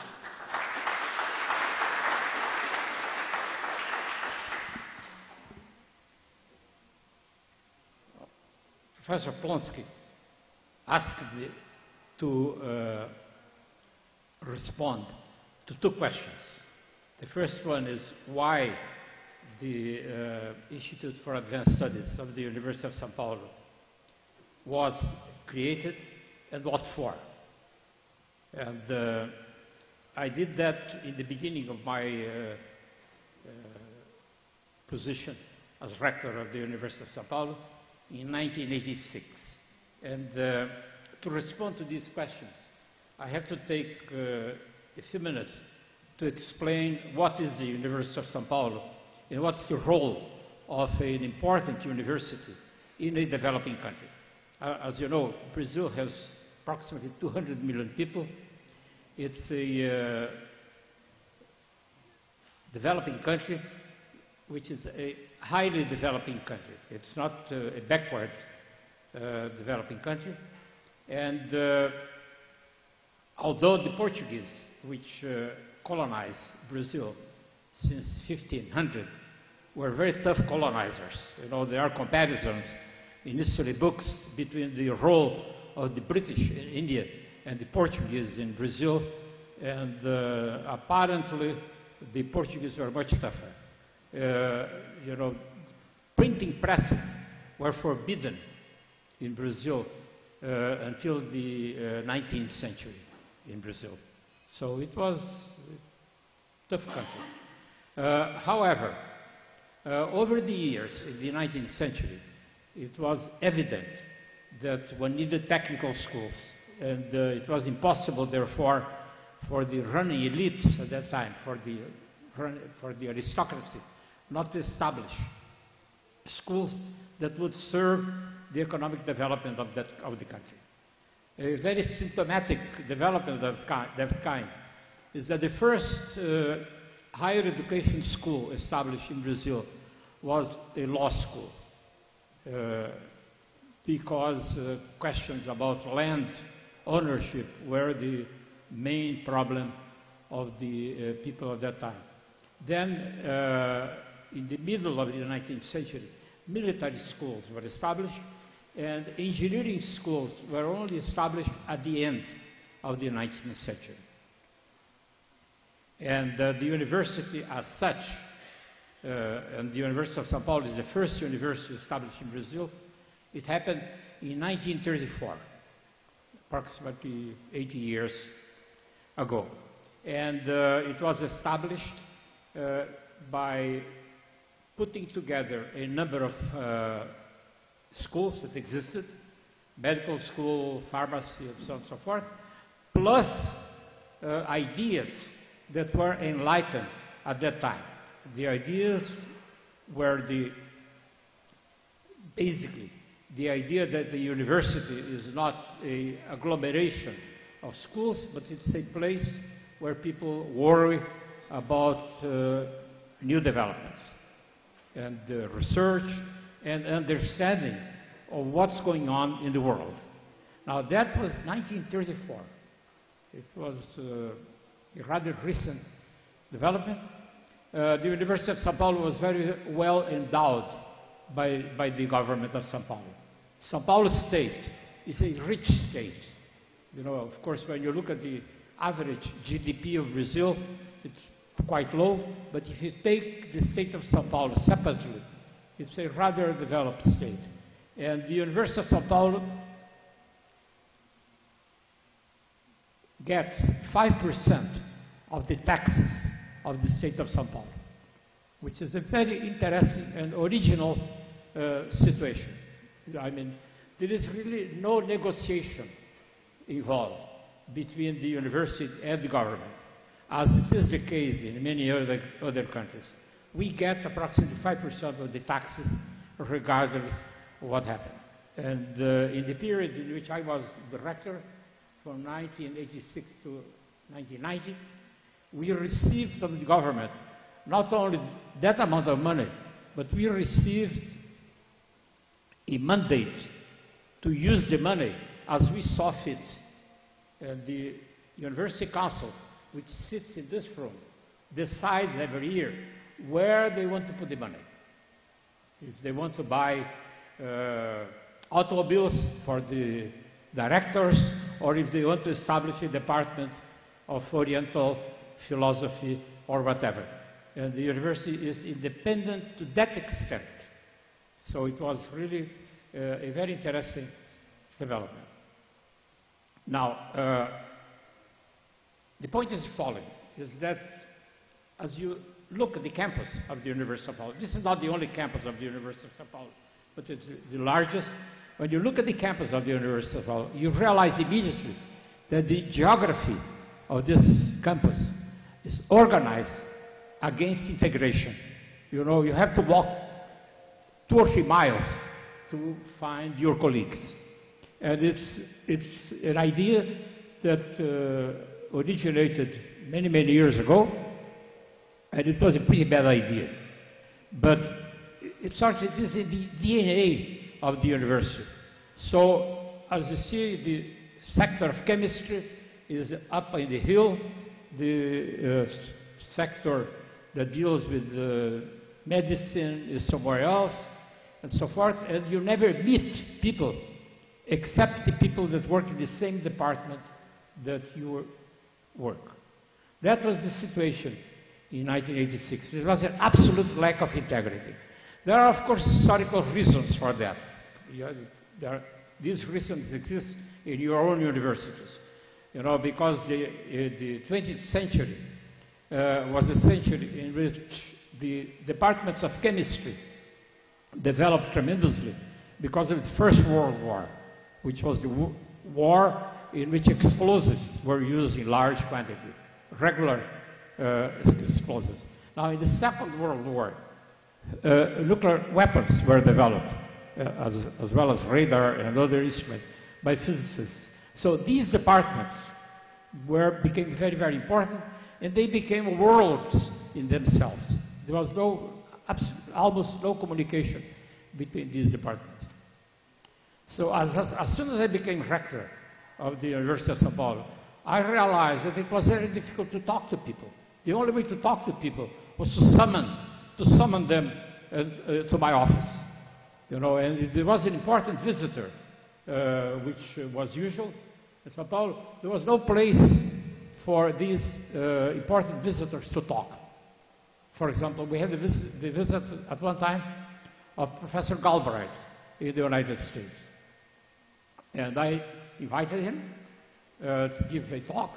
Professor Plonsky asked me to uh, respond to two questions. The first one is why the uh, Institute for Advanced Studies of the University of São Paulo was created and what for. And uh, I did that in the beginning of my uh, uh, position as rector of the University of Sao Paulo in nineteen eighty-six. And uh, to respond to these questions, I have to take uh, a few minutes to explain what is the University of Sao Paulo and what's the role of an important university in a developing country. Uh, as you know, Brazil has approximately two hundred million people. It's a uh, developing country, which is a highly developing country. It's not uh, a backward uh, developing country. And uh, although the Portuguese, which uh, colonized Brazil since fifteen hundred, were very tough colonizers. You know, there are comparisons in history books between the role of the British in India and the Portuguese in Brazil, and uh, apparently the Portuguese were much tougher. Uh, you know, printing presses were forbidden in Brazil uh, until the uh, nineteenth century in Brazil. So it was a tough country. Uh, however, uh, over the years, in the nineteenth century, it was evident that one needed technical schools, and uh, it was impossible, therefore, for the running elites at that time, for the, for the aristocracy, not to establish schools that would serve the economic development of, that, of the country. A very symptomatic development of that kind is that the first uh, higher education school established in Brazil was a law school, uh, because uh, questions about land ownership were the main problem of the uh, people of that time. Then, uh, in the middle of the nineteenth century, military schools were established, and engineering schools were only established at the end of the nineteenth century. And uh, the university as such, uh, and the University of São Paulo is the first university established in Brazil. It happened in nineteen thirty-four, approximately eighty years ago. And uh, it was established uh, by putting together a number of uh, schools that existed, medical school, pharmacy, and so on and so forth, plus uh, ideas that were enlightened at that time. The ideas were the, basically, the idea that the university is not an agglomeration of schools, but it's a place where people worry about uh, new developments and uh, research and understanding of what's going on in the world. Now, that was nineteen thirty-four. It was uh, a rather recent development. Uh, the University of São Paulo was very well endowed by, by the government of São Paulo. São Paulo state is a rich state. You know, of course, when you look at the average G D P of Brazil, it's quite low, but if you take the state of Sao Paulo separately, it's a rather developed state. And the University of Sao Paulo gets five percent of the taxes of the state of Sao Paulo, which is a very interesting and original uh, situation. I mean, there is really no negotiation involved between the university and the government, as it is the case in many other, other countries. We get approximately five percent of the taxes, regardless of what happened. And uh, in the period in which I was director, from nineteen eighty-six to nineteen ninety, we received from the government not only that amount of money, but we received a mandate to use the money as we saw fit. And the University Council, which sits in this room, decides every year where they want to put the money. If they want to buy uh, automobiles for the directors, or if they want to establish a department of Oriental philosophy or whatever. And the university is independent to that extent. So it was really uh, a very interesting development. Now, uh, the point is the following, is that as you look at the campus of the University of São Paulo, this is not the only campus of the University of São Paulo, but it's the largest. When you look at the campus of the University of São Paulo, you realize immediately that the geography of this campus is organized against integration. You know, you have to walk two or three miles to find your colleagues. And it's, it's an idea that uh, originated many, many years ago, and it was a pretty bad idea. But it starts, it is in the D N A of the university. So, as you see, the sector of chemistry is up in the hill, the uh, sector that deals with uh, medicine is somewhere else, and so forth, and you never meet people except the people that work in the same department that you work. That was the situation in nineteen eighty-six. There was an absolute lack of integrity. There are, of course, historical reasons for that. There are, these reasons exist in your own universities. You know, because the, uh, the twentieth century uh, was a century in which the departments of chemistry developed tremendously because of the First World War, which was the war in which explosives were used in large quantity, regular uh, explosives. Now, in the Second World War, Uh, nuclear weapons were developed, uh, as, as well as radar and other instruments, by physicists. So these departments were, became very, very important, and they became worlds in themselves. There was no, almost no communication between these departments. So as, as, as soon as I became rector of the University of São Paulo, I realized that it was very difficult to talk to people. The only way to talk to people was to summon, to summon them uh, uh, to my office. You know, and there was an important visitor, uh, which uh, was usual in São Paulo. There was no place for these uh, important visitors to talk. For example, we had the visit, the visit at one time of Professor Galbraith in the United States. And I invited him uh, to give a talk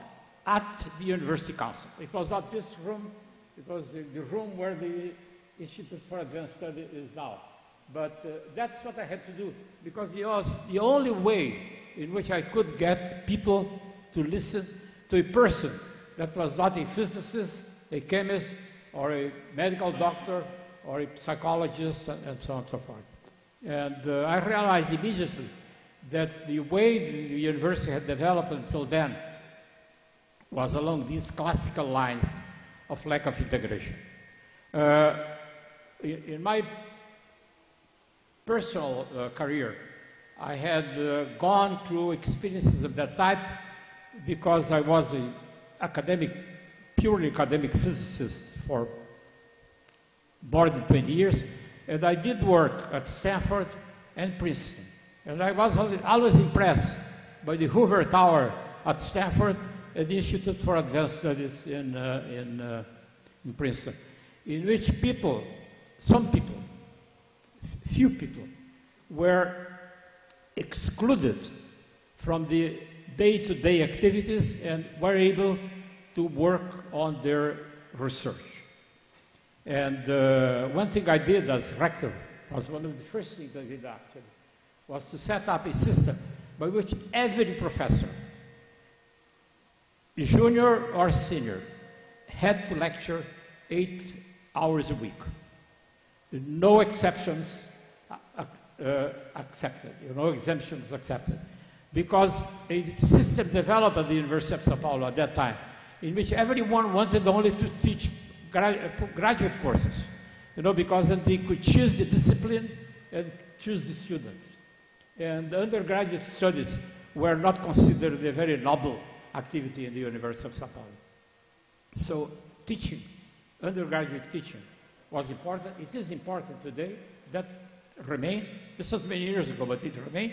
at the University Council. It was not this room, it was the, the room where the Institute for Advanced Studies is now. But uh, that's what I had to do, because it was the only way in which I could get people to listen to a person that was not a physicist, a chemist, or a medical doctor, or a psychologist, and so on and so forth. And uh, I realized immediately that the way the university had developed until then was along these classical lines of lack of integration. Uh, in my personal uh, career, I had uh, gone through experiences of that type because I was an academic, purely academic physicist for more than twenty years, and I did work at Stanford and Princeton. And I was always impressed by the Hoover Tower at Stanford and the Institute for Advanced Studies in, uh, in, uh, in Princeton, in which people, some people, few people, were excluded from the day-to-day activities and were able to work on their research. And uh, one thing I did as rector, was one of the first things I did actually, was to set up a system by which every professor, junior or senior, had to lecture eight hours a week. No exceptions uh, accepted, no exemptions accepted. Because a system developed at the University of São Paulo at that time, in which everyone wanted only to teach graduate courses, you know, because then they could choose the discipline and choose the students. And undergraduate studies were not considered a very noble activity in the University of São Paulo. So teaching, undergraduate teaching, was important. It is important today. That remained. This was many years ago, but it remained.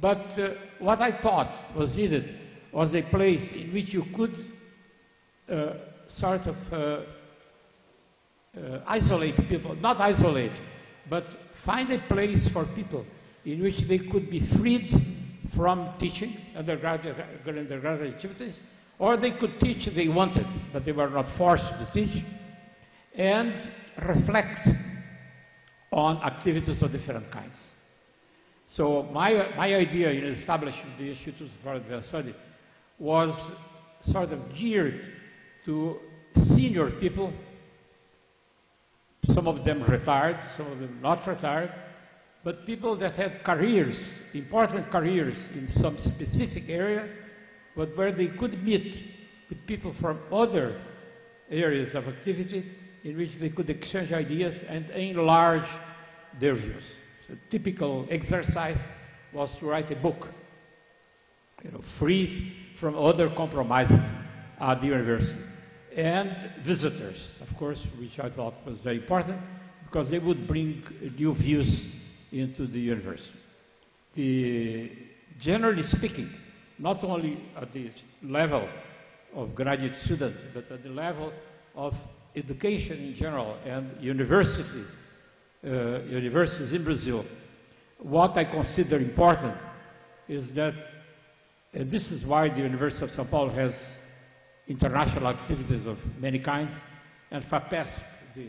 But uh, what I thought was needed was a place in which you could uh, sort of uh, Uh, isolate people, not isolate, but find a place for people in which they could be freed from teaching undergraduate, undergraduate activities, or they could teach if they wanted, but they were not forced to teach, and reflect on activities of different kinds. So my, my idea in establishing the Institute for Advanced Study was sort of geared to senior people, some of them retired, some of them not retired, but people that had careers, important careers in some specific area, but where they could meet with people from other areas of activity in which they could exchange ideas and enlarge their views. So a typical exercise was to write a book, you know, free from other compromises at the university. And visitors, of course, which I thought was very important, because they would bring new views into the university. The, generally speaking, not only at the level of graduate students, but at the level of education in general and university, uh, universities in Brazil, what I consider important is that, and this is why the University of São Paulo has international activities of many kinds, and FAPESP, the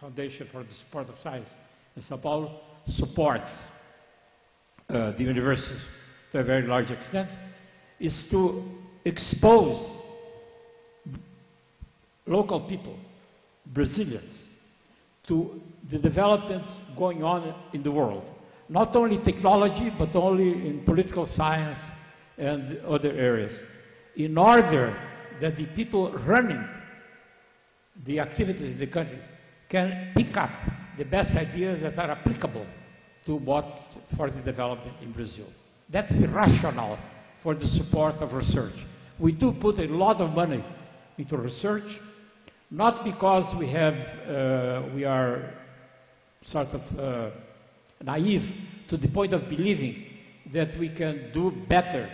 Foundation for the Support of Science in Sao Paulo, supports uh, the universities to a very large extent, is to expose local people, Brazilians, to the developments going on in the world. Not only technology, but only in political science and other areas. In order that the people running the activities in the country can pick up the best ideas that are applicable to what for the development in Brazil. That's the rationale for the support of research. We do put a lot of money into research, not because we have uh, we are sort of uh, naive to the point of believing that we can do better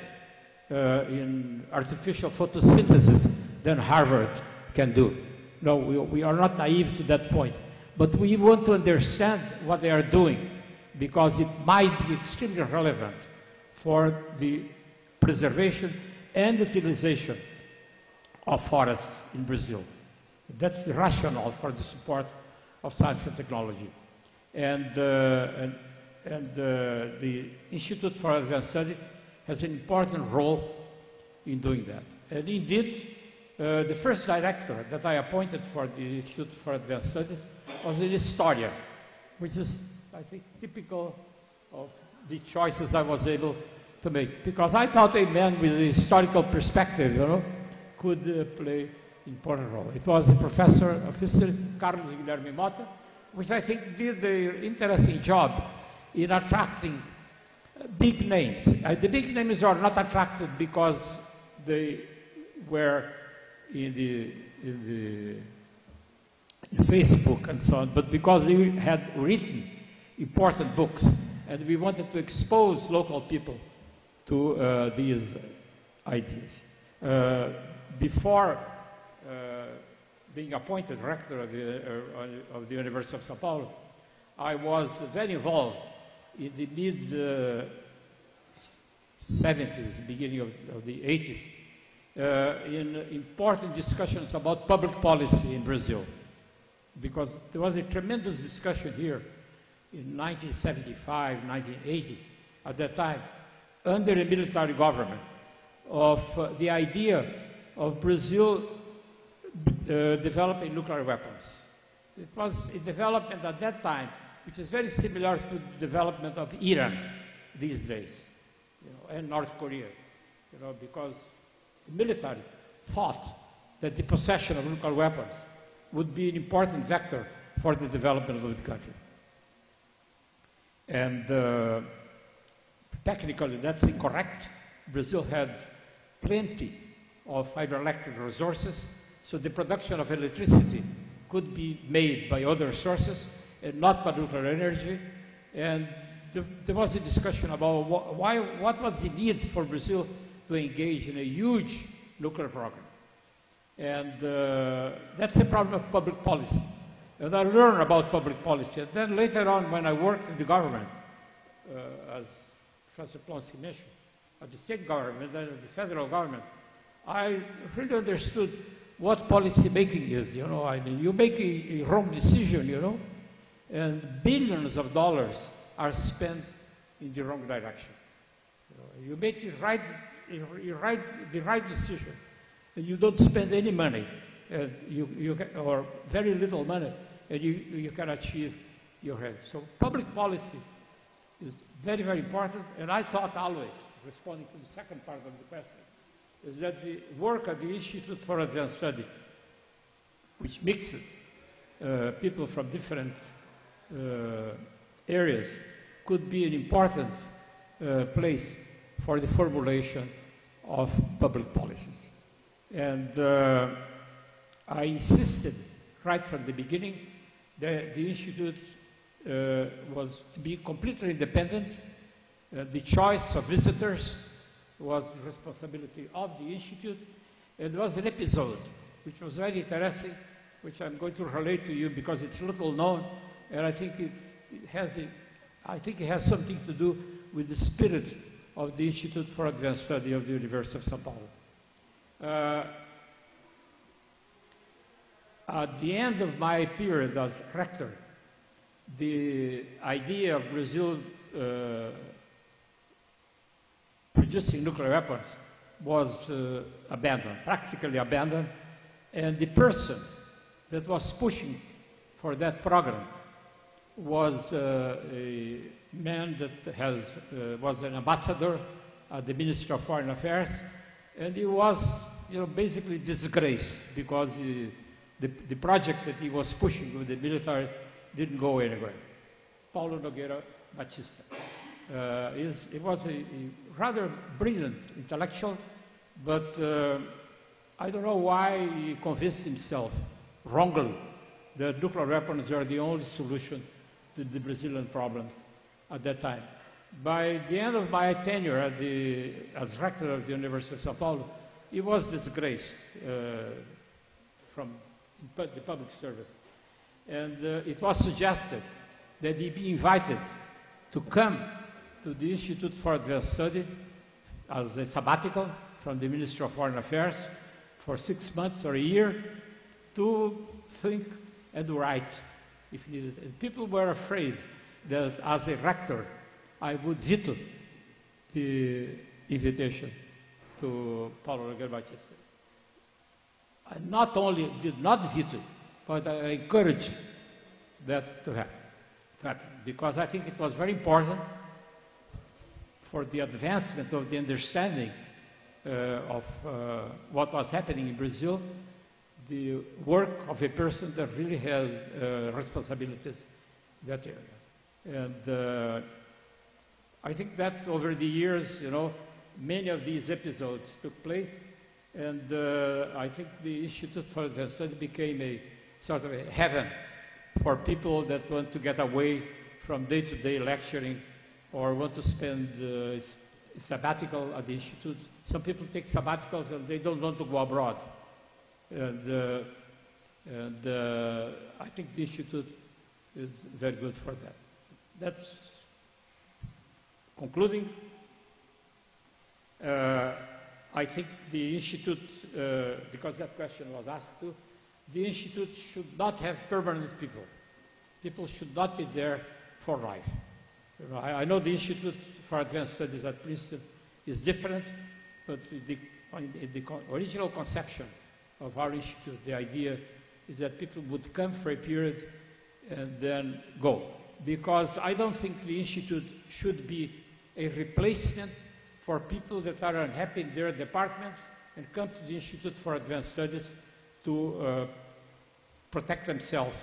uh, in artificial photosynthesis than Harvard can do. No, we, we are not naive to that point. But we want to understand what they are doing, because it might be extremely relevant for the preservation and utilization of forests in Brazil. That's the rationale for the support of science and technology. And, uh, and, and uh, the Institute for Advanced Studies has an important role in doing that. And indeed, uh, the first director that I appointed for the Institute for Advanced Studies was an historian, which is, I think, typical of the choices I was able to make, because I thought a man with a historical perspective, you know, could uh, play an important role. It was a professor of history, Carlos Guilherme Mota, which I think did an interesting job in attracting big names. Uh, the big names are not attracted because they were in the, in the in Facebook and so on, but because they had written important books, and we wanted to expose local people to uh, these ideas. Uh, before uh, being appointed rector of the, uh, of the University of São Paulo, I was very involved in the mid-seventies, uh, beginning of, of the eighties, uh, in important discussions about public policy in Brazil, because there was a tremendous discussion here in nineteen seventy-five, nineteen eighty, at that time, under a military government, of uh, the idea of Brazil uh, developing nuclear weapons. It was a development at that time which is very similar to the development of Iran these days, you know, and North Korea, you know, because the military thought that the possession of nuclear weapons would be an important vector for the development of the country. And uh, technically, that's incorrect. Brazil had plenty of hydroelectric resources, so the production of electricity could be made by other sources and not by nuclear energy. And th there was a discussion about wh why, what was the need for Brazil to engage in a huge nuclear program. And uh, that's a problem of public policy. And I learned about public policy. And then later on, when I worked in the government, uh, as Professor Plonsky mentioned, at the state government and at the federal government, I really understood what policy making is, you know. I mean, you make a, a wrong decision, you know, and billions of dollars are spent in the wrong direction. You know, you make the right, the right, the right decision, and you don't spend any money, and you, you can, or very little money, and you, you can achieve your health. So public policy is very, very important, and I thought always, responding to the second part of the question, is that the work of the Institute for Advanced Study, which mixes uh, people from different uh, areas, could be an important uh, place for the formulation of public policies. And uh, I insisted right from the beginning that the Institute Uh, was to be completely independent. Uh, the choice of visitors was the responsibility of the Institute. And there was an episode which was very interesting, which I'm going to relate to you because it's little known, and I think it, it has the, I think it has something to do with the spirit of the Institute for Advanced Study of the University of São Paulo. Uh, at the end of my period as rector, the idea of Brazil uh, producing nuclear weapons was uh, abandoned, practically abandoned, and the person that was pushing for that program was uh, a man that has, uh, was an ambassador at the Ministry of Foreign Affairs, and he was, you know, basically disgraced because he, the, the project that he was pushing with the military didn't go anywhere. Paulo Nogueira Batista. Uh, is, he was a, a rather brilliant intellectual, but uh, I don't know why he convinced himself wrongly that nuclear weapons were the only solution to the Brazilian problems at that time. By the end of my tenure at the, as rector of the University of Sao Paulo, he was disgraced uh, from the public service. And uh, it was suggested that he be invited to come to the Institute for Advanced Studies as a sabbatical from the Ministry of Foreign Affairs for six months or a year to think and write if needed. And people were afraid that as a rector I would veto the invitation to Paulo Nogueira Batista. I not only did not veto, but I encouraged that to happen, to happen because I think it was very important for the advancement of the understanding uh, of uh, what was happening in Brazil, the work of a person that really has uh, responsibilities in that area. And uh, I think that over the years, you know, many of these episodes took place, and uh, I think the Institute for Advanced Studies became a sort of a heaven for people that want to get away from day-to-day lecturing or want to spend uh, sabbatical at the institute. Some people take sabbaticals and they don't want to go abroad. And, uh, and uh, I think the Institute is very good for that. That's concluding. Uh, I think the Institute, uh, because that question was asked too, the Institute should not have permanent people. People should not be there for life. You know, I, I know the Institute for Advanced Studies at Princeton is different, but the, in the original conception of our institute, the idea is that people would come for a period and then go. Because I don't think the institute should be a replacement for people that are unhappy in their departments and come to the Institute for Advanced Studies to uh, protect themselves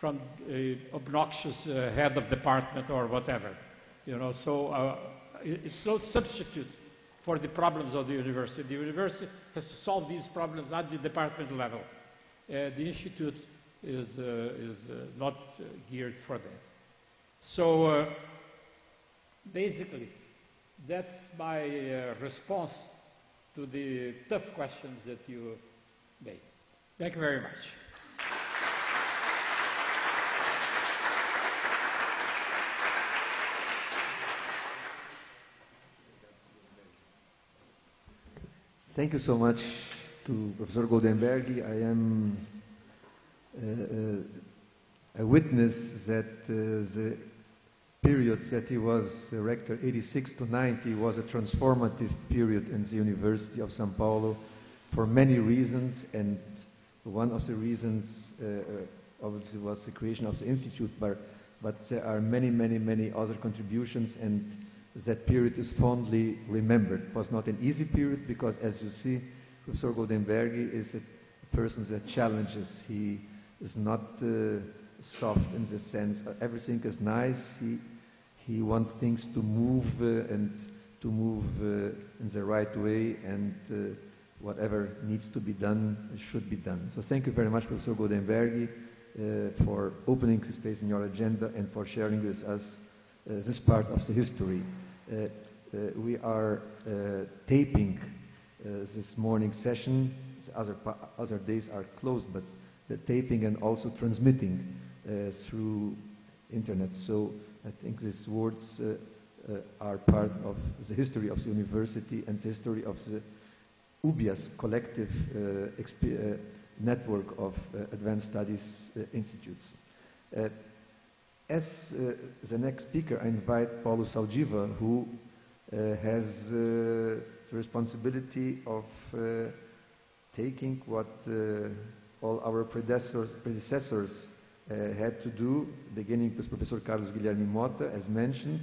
from uh, obnoxious uh, head of department or whatever. You know, so uh, it's no substitute for the problems of the university. The university has to solve these problems at the department level. Uh, the institute is, uh, is uh, not uh, geared for that. So uh, basically, that's my uh, response to the tough questions that you made. Thank you very much. Thank you so much to Professor Goldemberg. I am uh, uh, a witness that uh, the period that he was uh, rector, eighty-six to ninety, was a transformative period in the University of São Paulo for many reasons, and one of the reasons uh, obviously was the creation of the Institute, but, but there are many, many, many other contributions, and that period is fondly remembered. It was not an easy period because, as you see, Professor Goldemberg is a person that challenges. He is not uh, soft in the sense everything is nice. He, he wants things to move uh, and to move uh, in the right way, and uh, whatever needs to be done should be done. So thank you very much, Professor Goldemberg, uh, for opening the space in your agenda and for sharing with us uh, this part of the history. Uh, uh, we are uh, taping uh, this morning session. The other, other days are closed, but the taping and also transmitting uh, through internet. So I think these words uh, uh, are part of the history of the university and the history of the U B I A S collective uh, uh, network of uh, advanced studies uh, institutes. Uh, As uh, the next speaker, I invite Paulo Saldiva, who uh, has uh, the responsibility of uh, taking what uh, all our predecessors, predecessors uh, had to do, beginning with Professor Carlos Guilherme Mota, as mentioned,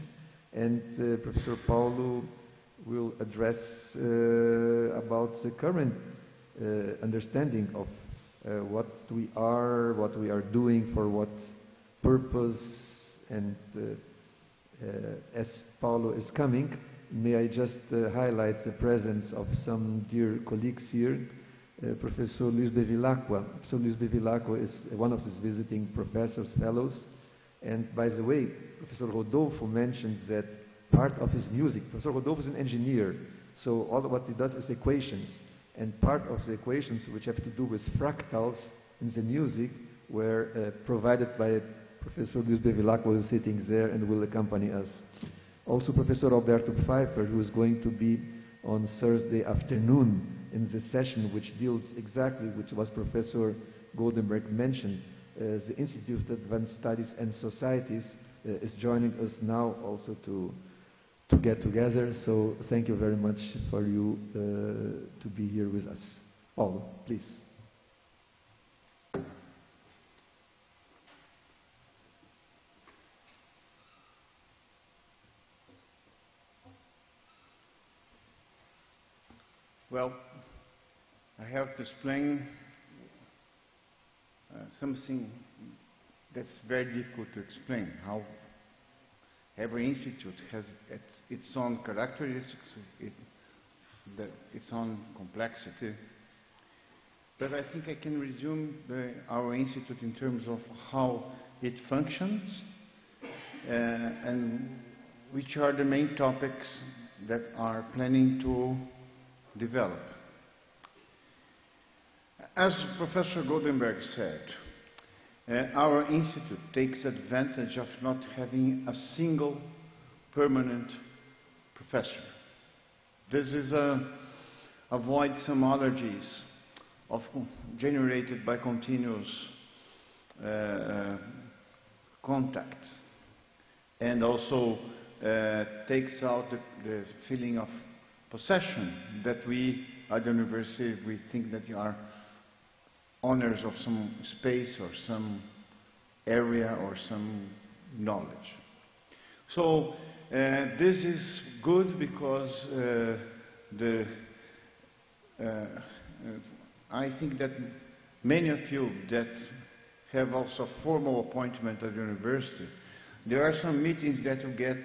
and uh, Professor Paulo will address uh, about the current uh, understanding of uh, what we are, what we are doing, for what purpose, and uh, uh, as Paulo is coming, may I just uh, highlight the presence of some dear colleagues here, uh, Professor Luis Bevilacqua. Professor Luis Bevilacqua is one of his visiting professors, fellows, and by the way, Professor Rodolfo mentions that part of his music, Professor Rodolfo is an engineer, so all what he does is equations, and part of the equations which have to do with fractals in the music were uh, provided by Professor Luis Bevilacqua, who is sitting there and will accompany us. Also, Professor Roberto Pfeiffer, who is going to be on Thursday afternoon in the session which deals exactly, which was Professor Goldemberg mentioned, uh, the Institute of Advanced Studies and Societies uh, is joining us now also to, to get together. So thank you very much for you uh, to be here with us. Paul, please. Well, I have to explain uh, something that's very difficult to explain, how every institute has its, its own characteristics, it, the, its own complexity. But I think I can resume the, our institute in terms of how it functions uh, and which are the main topics that are planning to develop. As Professor Goldemberg said, uh, our institute takes advantage of not having a single permanent professor. This is a avoid some allergies of, generated by continuous uh, contact, and also uh, takes out the, the feeling of possession that we at the university, we think that you are owners of some space or some area or some knowledge. So uh, this is good because uh, the uh, I think that many of you that have also formal appointment at the university, there are some meetings that you get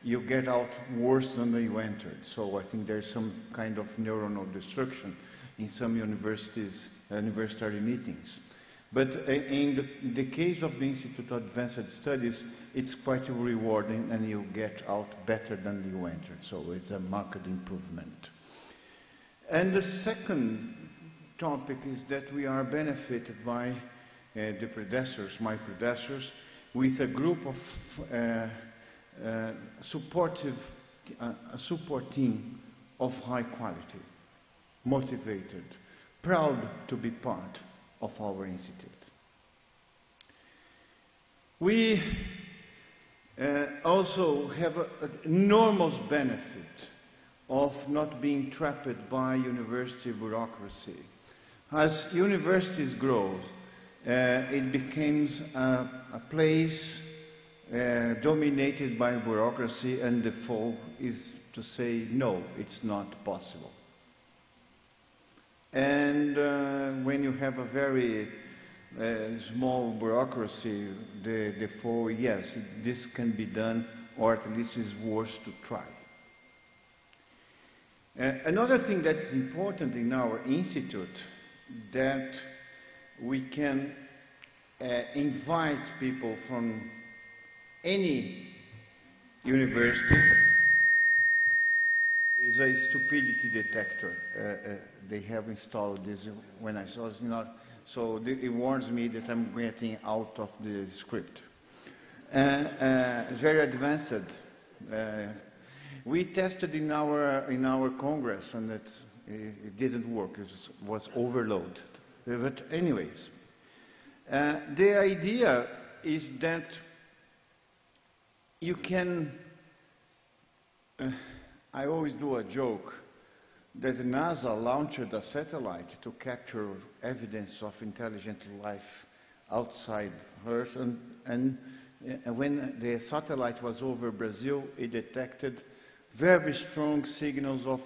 you get out worse than you entered. So I think there's some kind of neuronal destruction in some universities, university meetings. But in the, the case of the Institute of Advanced Studies, it's quite rewarding and you get out better than you entered. So it's a marked improvement. And the second topic is that we are benefited by uh, the predecessors, my predecessors, with a group of uh, Uh, supportive, uh, a support team of high quality, motivated, proud to be part of our institute. We uh, also have an enormous benefit of not being trapped by university bureaucracy. As universities grow, uh, it becomes a, a place Uh, dominated by bureaucracy, and the default is to say no, it's not possible. And uh, when you have a very uh, small bureaucracy, the default, yes, this can be done, or at least it's worth to try. Uh, another thing that's important in our institute, that we can uh, invite people from any university is a stupidity detector. Uh, uh, they have installed this when I saw it, not, so it warns me that I'm getting out of the script. Uh, uh, very advanced. Uh, we tested in our in our Congress, and it, it didn't work. It was, was overloaded. But anyways, uh, the idea is that you can, uh, I always do a joke that NASA launched a satellite to capture evidence of intelligent life outside Earth, and, and uh, when the satellite was over Brazil, it detected very strong signals of,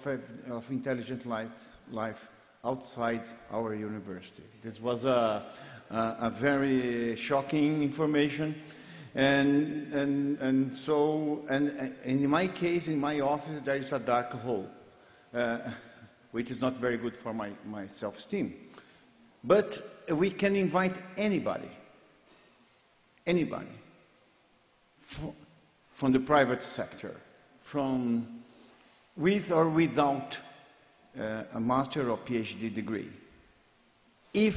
of intelligent life, life outside our university. This was a, a, a very shocking information. And, and, and so, and, and in my case, in my office, there is a dark hole, uh, which is not very good for my, my self-esteem. But we can invite anybody, anybody, from the private sector, from with or without uh, a master or PhD degree, if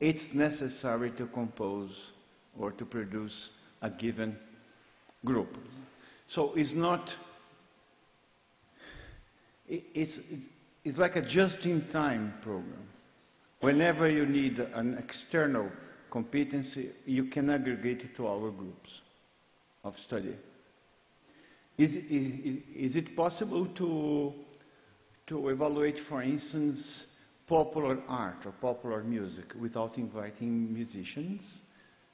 it's necessary to compose or to produce a given group. So it's not, it's, it's like a just-in-time program. Whenever you need an external competency, you can aggregate it to our groups of study. Is, is, is it possible to, to evaluate, for instance, popular art or popular music without inviting musicians?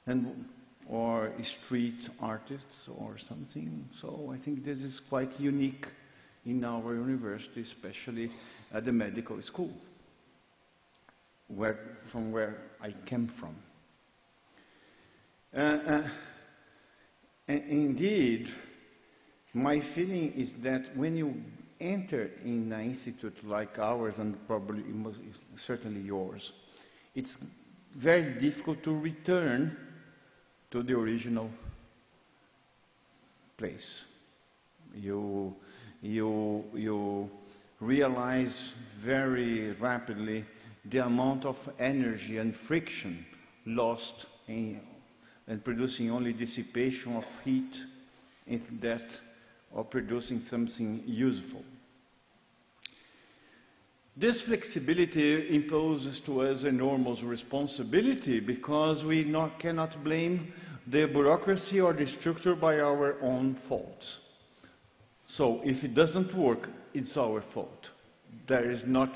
And, or street artists or something. So I think this is quite unique in our university, especially at the medical school, where, from where I came from. Uh, uh, and indeed, my feeling is that when you enter in an institute like ours, and probably most, certainly yours, it's very difficult to return to the original place. You, you, you realize very rapidly the amount of energy and friction lost in, in producing only dissipation of heat in that, or producing something useful. This flexibility imposes to us enormous responsibility, because we not, cannot blame the bureaucracy or the structure by our own faults. So if it doesn't work, it's our fault. There is not,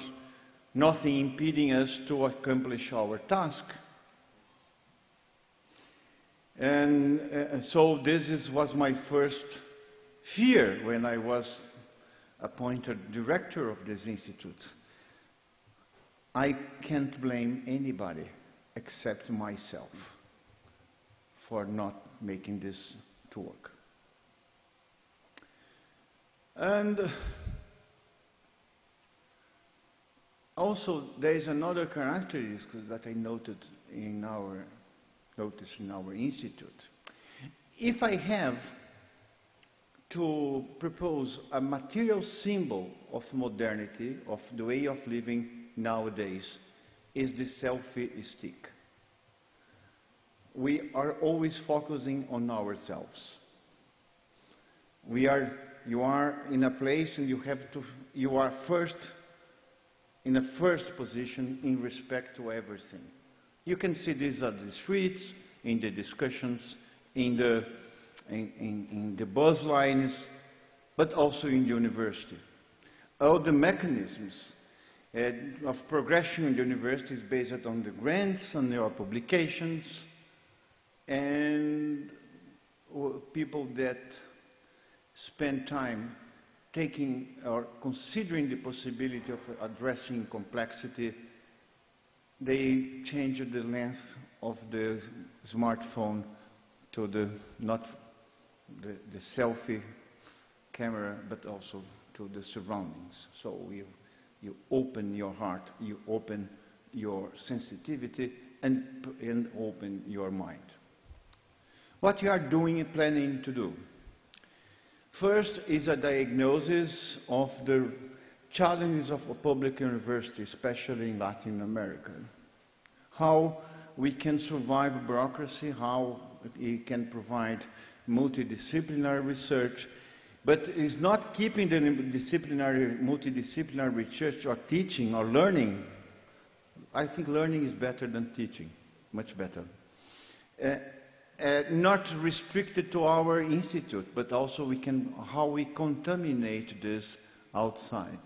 nothing impeding us to accomplish our task. And uh, so this is, was my first fear when I was appointed director of this institute. I can't blame anybody except myself for not making this to work. And also there is another characteristic that I noted in our, noticed in our institute. If I have to propose a material symbol of modernity, of the way of living nowadays, is the selfie stick. We are always focusing on ourselves. We are, you are in a place and you have to, you are first, in a first position in respect to everything. You can see this at the streets, in the discussions, in the In, in, in the bus lines, but also in the university. All the mechanisms uh, of progression in the university is based on the grants, on your publications, and people that spend time taking or considering the possibility of addressing complexity, they change the length of the smartphone to the not The, the selfie camera, but also to the surroundings. So you, you open your heart, you open your sensitivity, and, and open your mind. What you are doing and planning to do? First is a diagnosis of the challenges of a public university, especially in Latin America. How we can survive bureaucracy, how it can provide multidisciplinary research, but it's not keeping the disciplinary, multidisciplinary research or teaching or learning. I think learning is better than teaching, much better. Uh, uh, not restricted to our institute, but also we can, how we contaminate this outside.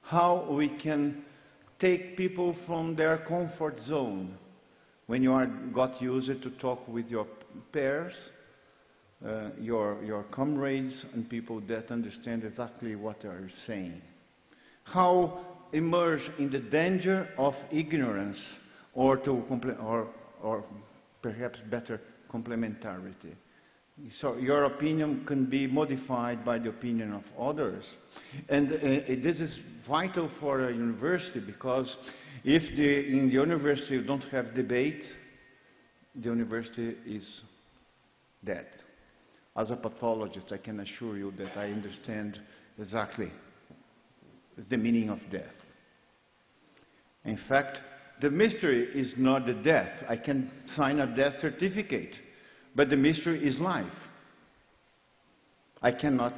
How we can take people from their comfort zone when you are got used to talk with your peers, uh, your, your comrades, and people that understand exactly what they are saying. How emerge in the danger of ignorance, or, to or, or perhaps better, complementarity. So your opinion can be modified by the opinion of others. And uh, this is vital for a university, because if the, in the university you don't have debate, the university is dead. As a pathologist, I can assure you that I understand exactly the meaning of death. In fact, the mystery is not the death. I can sign a death certificate. But the mystery is life. I cannot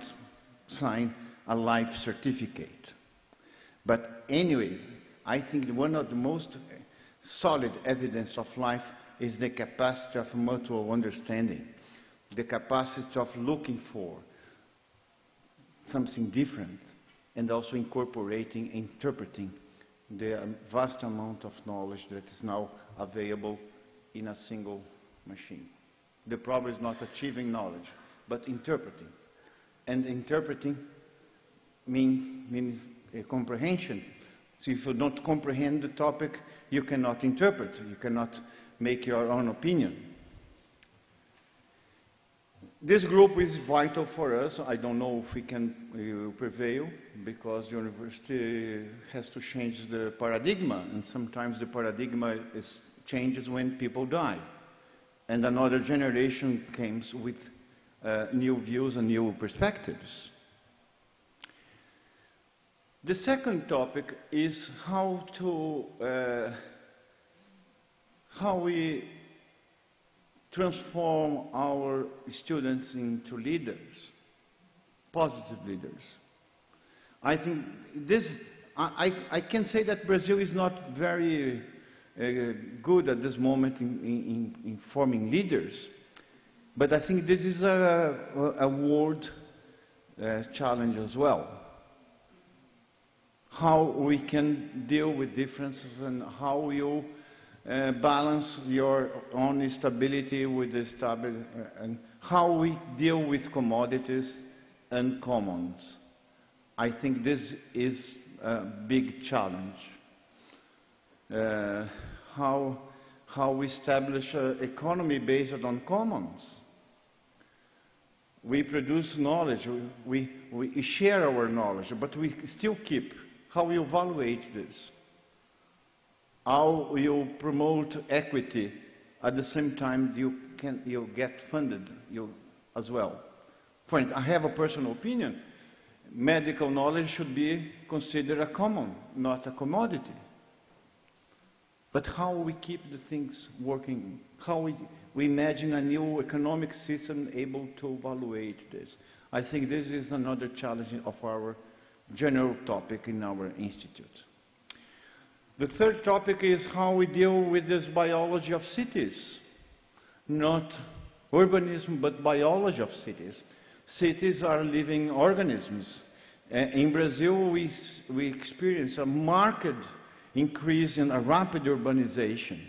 sign a life certificate. But anyways, I think one of the most solid evidence of life is the capacity of mutual understanding, the capacity of looking for something different, and also incorporating, interpreting the vast amount of knowledge that is now available in a single machine. The problem is not achieving knowledge, but interpreting. And interpreting means, means a comprehension. So if you don't comprehend the topic, you cannot interpret. You cannot make your own opinion. This group is vital for us. I don't know if we can uh, prevail, because the university has to change the paradigm. And sometimes the paradigm is, changes when people die. And another generation comes with uh, new views and new perspectives. The second topic is how to uh, how we transform our students into leaders, positive leaders. I think this I, I, I can say that Brazil is not very Uh, good at this moment in, in, in forming leaders, but I think this is a, a world uh, challenge as well. How we can deal with differences, and how you uh, balance your own stability with the stability, uh, and how we deal with commodities and commons. I think this is a big challenge. Uh, how, how we establish an economy based on commons. We produce knowledge, we, we, we share our knowledge, but we still keep. How you evaluate this? How you promote equity at the same time you, can, you get funded you as well. For instance, I have a personal opinion. Medical knowledge should be considered a common, not a commodity. But how we keep the things working, how we, we imagine a new economic system able to evaluate this. I think this is another challenge of our general topic in our institute. The third topic is how we deal with this biology of cities. Not urbanism, but biology of cities. Cities are living organisms. In Brazil, we, we experience a marked increase in a rapid urbanization.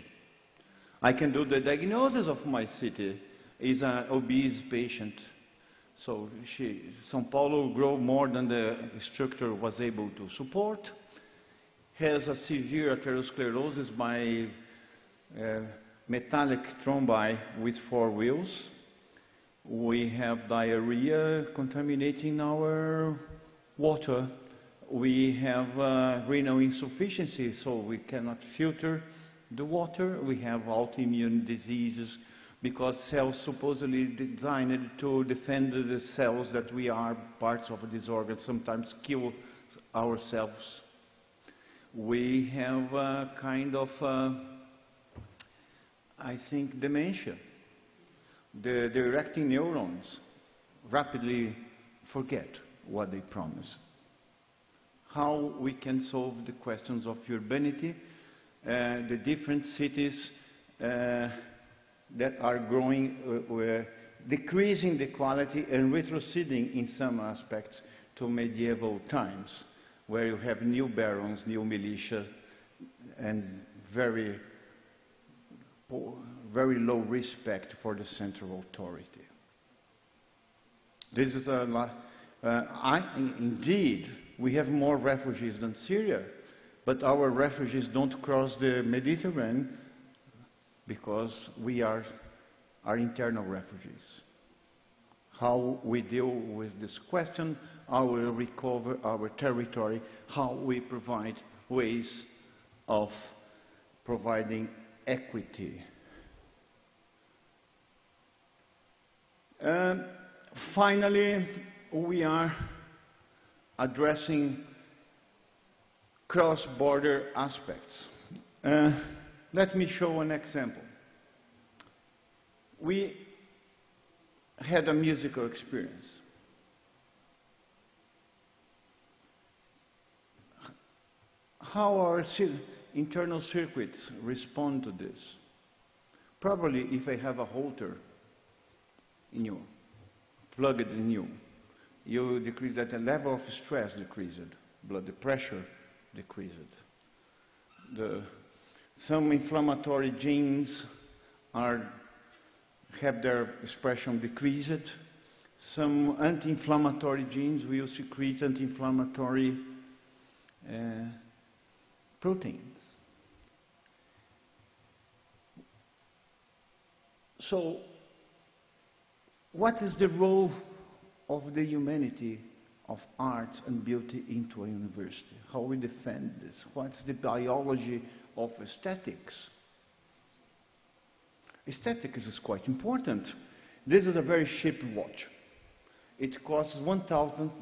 I can do the diagnosis of my city is an obese patient. So she, Sao Paulo grew more than the structure was able to support, has a severe atherosclerosis by uh, metallic thrombi with four wheels. We have diarrhea contaminating our water. We have uh, renal insufficiency, so we cannot filter the water. We have autoimmune diseases because cells supposedly designed to defend the cells that we are parts of this organ sometimes kill ourselves. We have a kind of, uh, I think, dementia. The directing neurons rapidly forget what they promise. How we can solve the questions of urbanity, uh, the different cities uh, that are growing, uh, uh, decreasing the quality and retroceding in some aspects to medieval times, where you have new barons, new militia, and very very low respect for the central authority. This is a lot. Uh, I, indeed, we have more refugees than Syria, but our refugees don't cross the Mediterranean because we are, are internal refugees. How we deal with this question, how we recover our territory, how we provide ways of providing equity. And finally, we are addressing cross-border aspects. Uh, let me show an example. We had a musical experience. How our internal circuits respond to this? Probably if I have a halter in you, plugged in you, you decrease that the level of stress decreases, blood pressure decreases. The, some inflammatory genes are, have their expression decreased. Some anti-inflammatory genes will secrete anti-inflammatory uh, proteins. So, what is the role of the humanity of arts and beauty into a university? How we defend this? What's the biology of aesthetics? Aesthetics is quite important. This is a very cheap watch. It costs one thousandth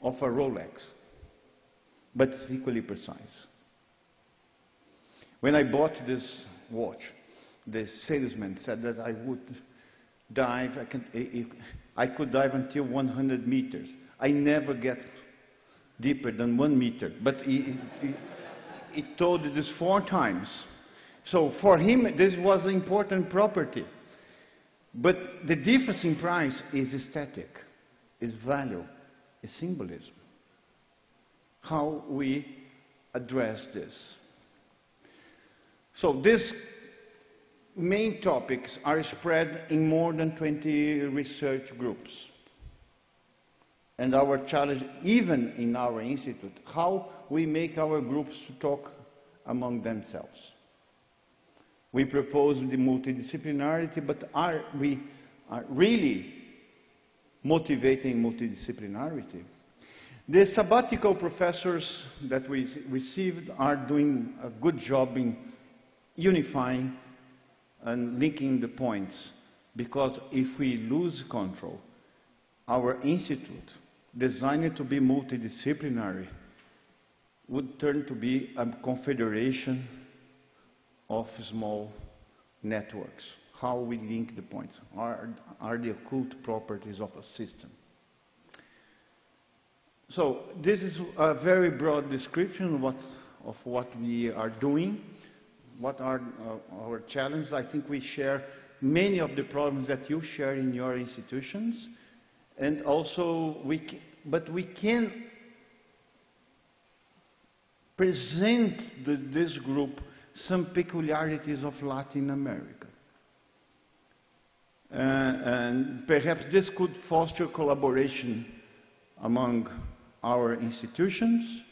of a Rolex, but it's equally precise. When I bought this watch, the salesman said that I would dive, I, can, I could dive until one hundred meters. I never get deeper than one meter, but he, he, he told this four times. So for him, this was an important property. But the difference in price is aesthetic, is value, is symbolism. How we address this. So these main topics are spread in more than twenty research groups. And our challenge, even in our institute, how we make our groups talk among themselves. We propose the multidisciplinarity, but are we are really motivating multidisciplinarity? The sabbatical professors that we received are doing a good job in unifying and linking the points, because if we lose control, our institute, designed to be multidisciplinary, would turn to be a confederation of small networks. How we link the points are, are the occult properties of a system. So this is a very broad description of what, of what we are doing, what are uh, our challenges. I think we share many of the problems that you share in your institutions, and also we can, but we can present the, this group some peculiarities of Latin America. Uh, and perhaps this could foster collaboration among our institutions,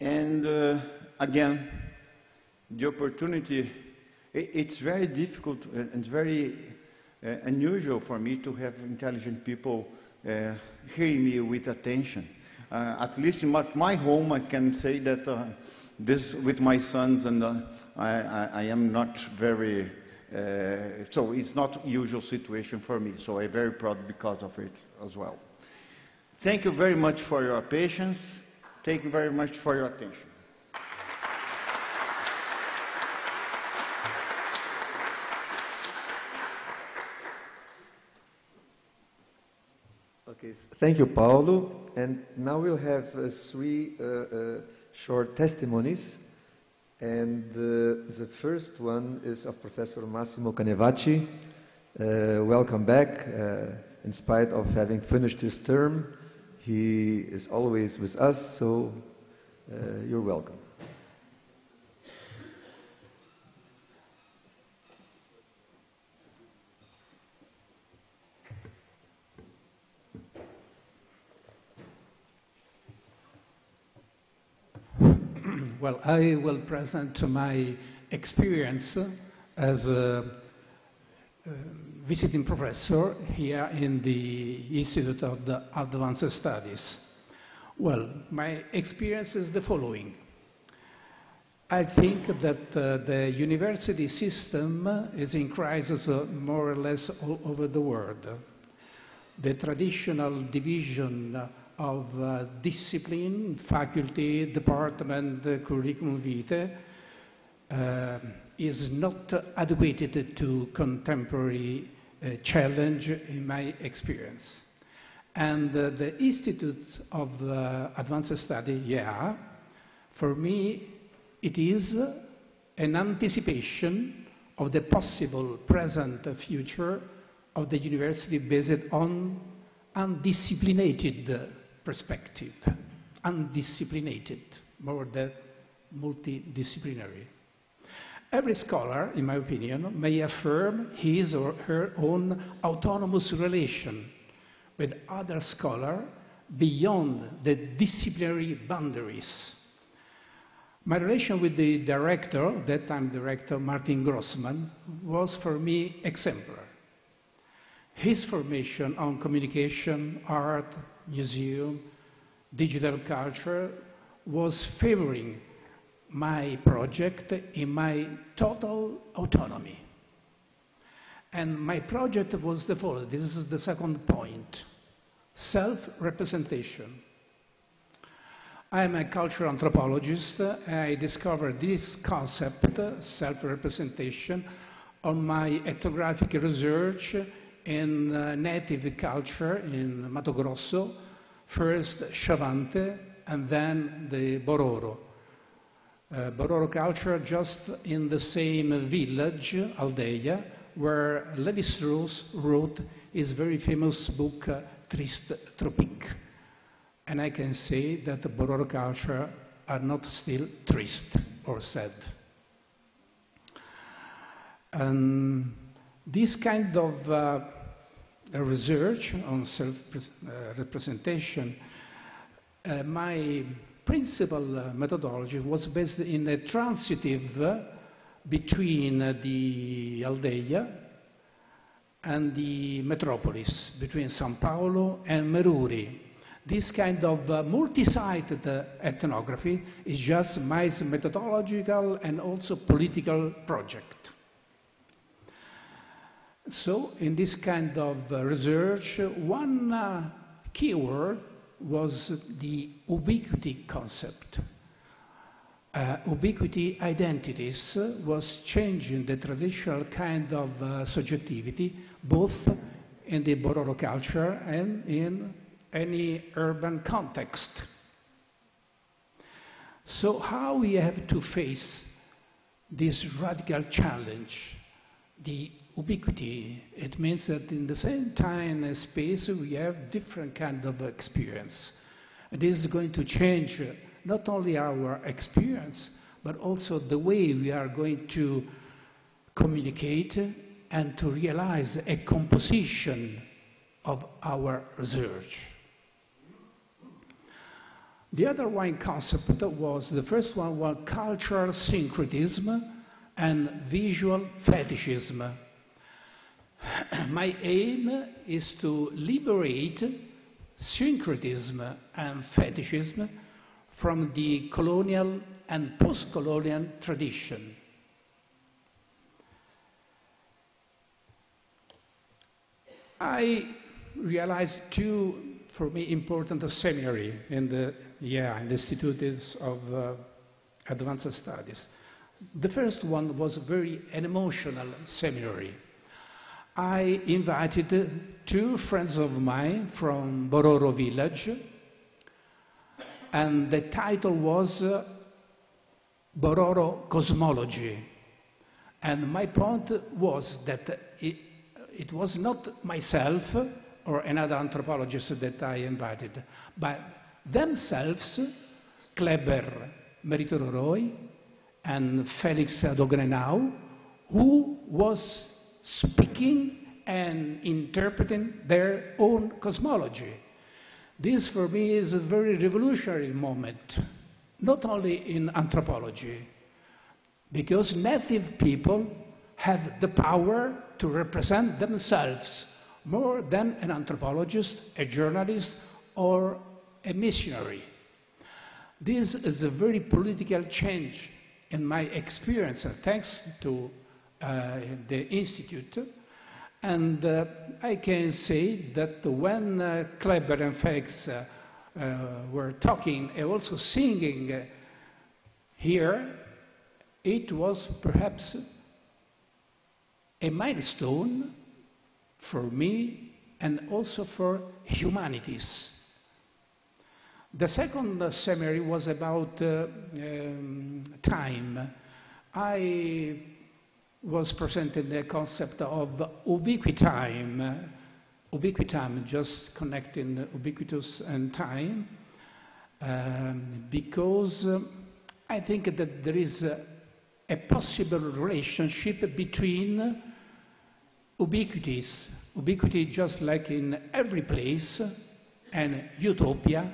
and uh, again, the opportunity, it, it's very difficult and very uh, unusual for me to have intelligent people uh, hearing me with attention. Uh, at least in my, my home, I can say that uh, this with my sons, and uh, I, I, I am not very, uh, so it's not a usual situation for me, so I'm very proud because of it as well. Thank you very much for your patience. Thank you very much for your attention. Okay, thank you, Paulo. And now we'll have uh, three uh, uh, short testimonies. And uh, the first one is of Professor Massimo Canevacci. Uh, welcome back. Uh, in spite of having finished his term, he is always with us, so uh, you're welcome. Well, I will present my experience as a visiting professor here in the Institute of the Advanced Studies. Well, my experience is the following. I think that uh, the university system is in crisis uh, more or less all over the world. The traditional division of uh, discipline, faculty, department, uh, curriculum vitae uh, is not adequate to contemporary uh, challenge in my experience. And uh, the Institute of uh, Advanced Study, yeah, for me, it is an anticipation of the possible present future of the university based on undisciplinated perspective, undisciplinated, more than multidisciplinary. Every scholar, in my opinion, may affirm his or her own autonomous relation with other scholars beyond the disciplinary boundaries. My relation with the director, that time director, Martin Grossman, was for me exemplary. His formation on communication, art, museum, digital culture was favoring my project in my total autonomy. And my project was the following. This is the second point, self-representation. I am a cultural anthropologist. I discovered this concept, self-representation, on my ethnographic research in uh, native culture in Mato Grosso, first Chavante and then the Bororo. Uh, Bororo culture just in the same village, Aldeia, where Levi-Strauss wrote his very famous book, uh, Triste Tropique. And I can say that the Bororo culture are not still triste or sad. And this kind of uh, research on self-representation, uh, uh, my principal uh, methodology was based in a transitive uh, between uh, the Aldeia and the metropolis, between Sao Paulo and Meruri. This kind of uh, multi-sided uh, ethnography is just my methodological and also political project. So, in this kind of uh, research, one uh, keyword was the ubiquity concept. Uh, ubiquity identities was changing the traditional kind of uh, subjectivity, both in the Bororo culture and in any urban context. So how we have to face this radical challenge, the ubiquity? It means that in the same time and space we have different kind of experience. And this is going to change not only our experience, but also the way we are going to communicate and to realize a composition of our research. The other one concept was, the first one was cultural syncretism and visual fetishism. My aim is to liberate syncretism and fetishism from the colonial and post-colonial tradition. I realized two, for me, important seminary in the, yeah, in the Institutes of uh, Advanced Studies. The first one was very an emotional seminary. I invited two friends of mine from Bororo village, and the title was uh, Bororo Cosmology. And my point was that it, it was not myself or another anthropologist that I invited, but themselves, Kleber Meritoroi and Felix Dogrenau, who was speaking and interpreting their own cosmology. This for me is a very revolutionary moment not only in anthropology, because native people have the power to represent themselves more than an anthropologist, a journalist, or a missionary. This is a very political change in my experience, and thanks to uh, the Institute. And uh, I can say that when uh, Kleber and Fakes uh, uh, were talking and also singing uh, here, it was perhaps a milestone for me and also for humanities. The second uh, seminary was about uh, um, time. I was presented the concept of ubiquitime, ubiquitime, just connecting ubiquitous and time, um, because uh, I think that there is a, a possible relationship between ubiquities, ubiquity just like in every place, and utopia,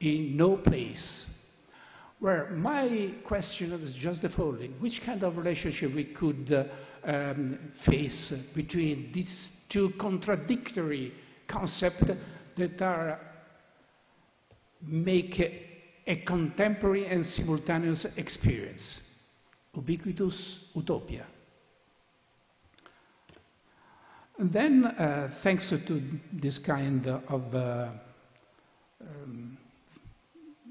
in no place. Where my question is just the following: which kind of relationship we could uh, um, face between these two contradictory concepts that are make a contemporary and simultaneous experience? Ubiquitous utopia. And then, uh, thanks to this kind of uh, um,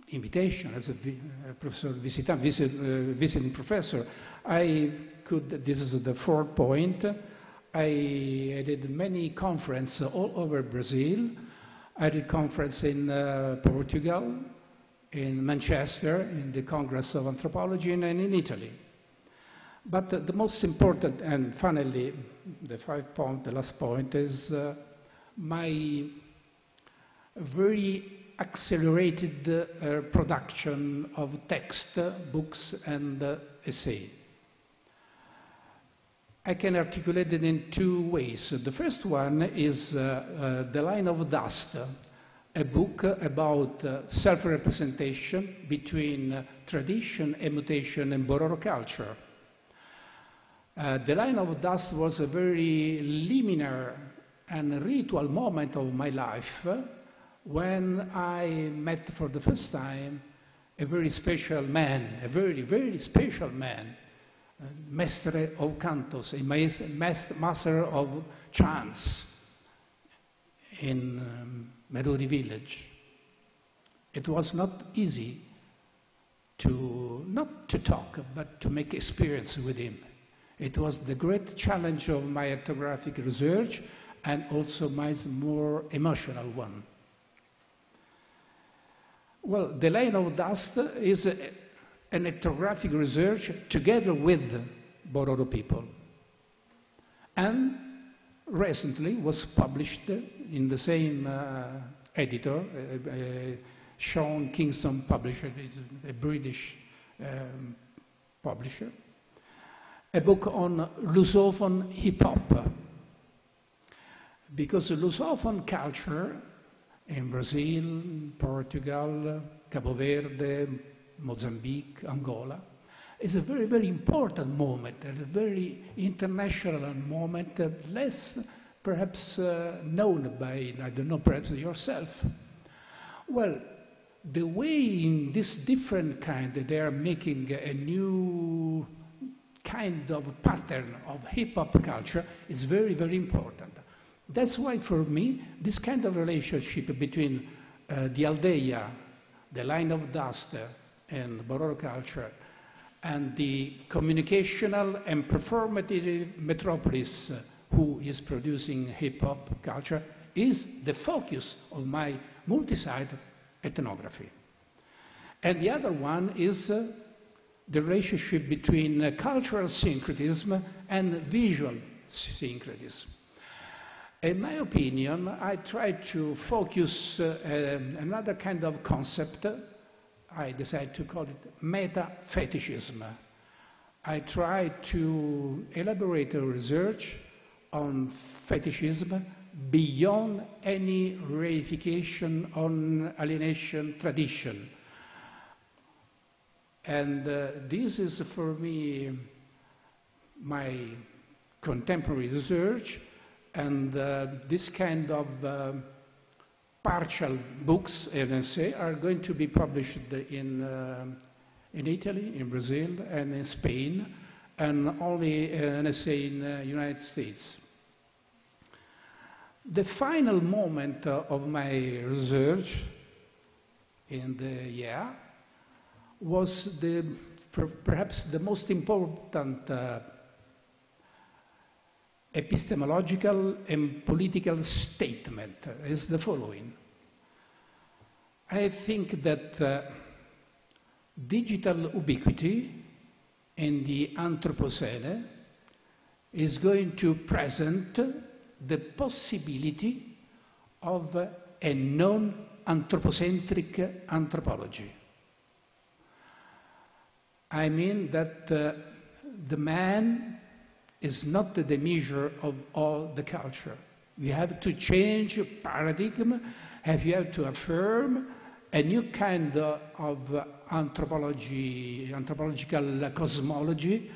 invitation as a professor, visitant, visit, uh, visiting professor, I could, this is the fourth point, I, I did many conferences all over Brazil. I did conference in uh, Portugal, in Manchester, in the Congress of Anthropology, and in Italy. But uh, the most important, and finally, the five point, the last point, is uh, my very accelerated uh, production of text, uh, books, and uh, essay. I can articulate it in two ways. The first one is uh, uh, The Line of Dust, a book about uh, self-representation between uh, tradition, mutation, and Bororo culture. Uh, the Line of Dust was a very liminal and ritual moment of my life, uh, when I met for the first time a very special man, a very, very special man, uh, mestre of cantos, a master of chants in um, Meduri village. It was not easy to, not to talk, but to make experience with him. It was the great challenge of my ethnographic research and also my more emotional one. Well, The Line of Dust is a, an ethnographic research together with Bororo people. And recently was published in the same uh, editor, uh, uh, Sean Kingston publisher, a British um, publisher, a book on Lusophone hip-hop. Because Lusophone culture in Brazil, Portugal, Cabo Verde, Mozambique, Angola, is a very, very important moment, a very international moment, uh, less perhaps uh, known by, I don't know, perhaps yourself. Well, the way in this different kind they are making a new kind of pattern of hip-hop culture is very, very important. That's why, for me, this kind of relationship between uh, the Aldeia, the Line of Dust, uh, and Bororo culture, and the communicational and performative metropolis uh, who is producing hip-hop culture is the focus of my multi-site ethnography. And the other one is uh, the relationship between uh, cultural syncretism and visual syncretism. In my opinion, I tried to focus uh, um, another kind of concept. I decided to call it meta-fetishism. I tried to elaborate a research on fetishism beyond any reification on alienation tradition. And uh, this is for me my contemporary research, and uh, this kind of uh, partial books and essay are going to be published in uh, in Italy, in Brazil, and in Spain, and only an essay in the uh, United States. The final moment uh, of my research in the year was the, per perhaps the most important uh, epistemological and political statement, uh, is the following. I think that uh, digital ubiquity in the Anthropocene is going to present the possibility of a non-anthropocentric anthropology. I mean that uh, the man is not the measure of all the culture. We have to change paradigm, and we have to affirm a new kind of anthropology, anthropological cosmology,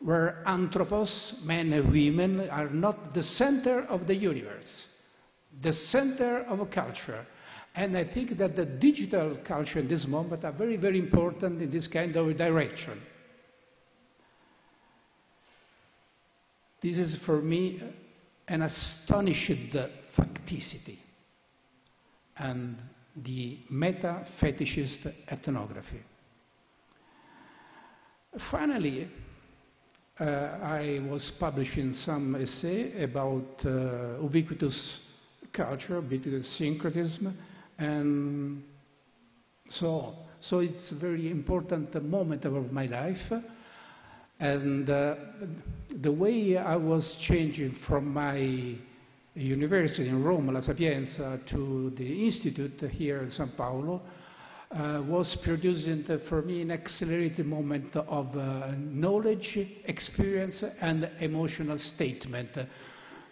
where anthropos, men and women, are not the center of the universe, the center of culture. And I think that the digital culture in this moment are very, very important in this kind of direction. This is for me an astonishing facticity and the meta-fetishist ethnography. Finally, Uh, I was publishing some essay about uh, ubiquitous culture, between syncretism, and so on. So it's a very important moment of my life. And uh, the way I was changing from my university in Rome, La Sapienza, to the institute here in Sao Paulo, Uh, was producing uh, for me an accelerated moment of uh, knowledge, experience, and emotional statement.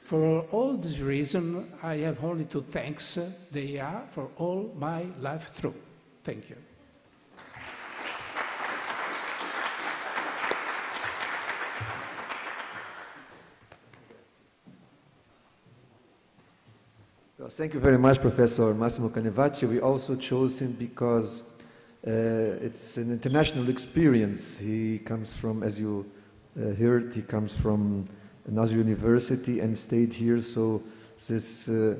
For all these reasons, I have only to thank the I A for all my life through. Thank you. Thank you very much, Professor Massimo Canevacci. We also chose him because uh, it's an international experience. He comes from, as you uh, heard, he comes from another university and stayed here, so this uh, uh,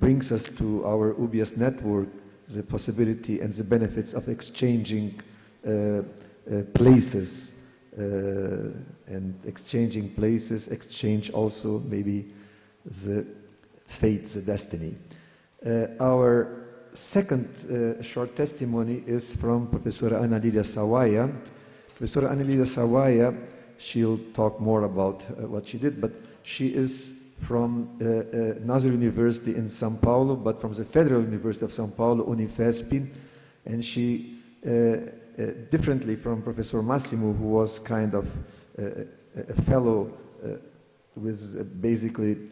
brings us to our U B I A S network, the possibility and the benefits of exchanging uh, uh, places, uh, and exchanging places, exchange also maybe the fate, the destiny. Uh, our second uh, short testimony is from Professor Ana Lilia Sawaya. Professor Ana Lilia Sawaya, she'll talk more about uh, what she did, but she is from uh, uh, another university in Sao Paulo, but from the Federal University of Sao Paulo, Unifesp, and she, uh, uh, differently from Professor Massimo, who was kind of uh, a fellow uh, with uh, basically uh,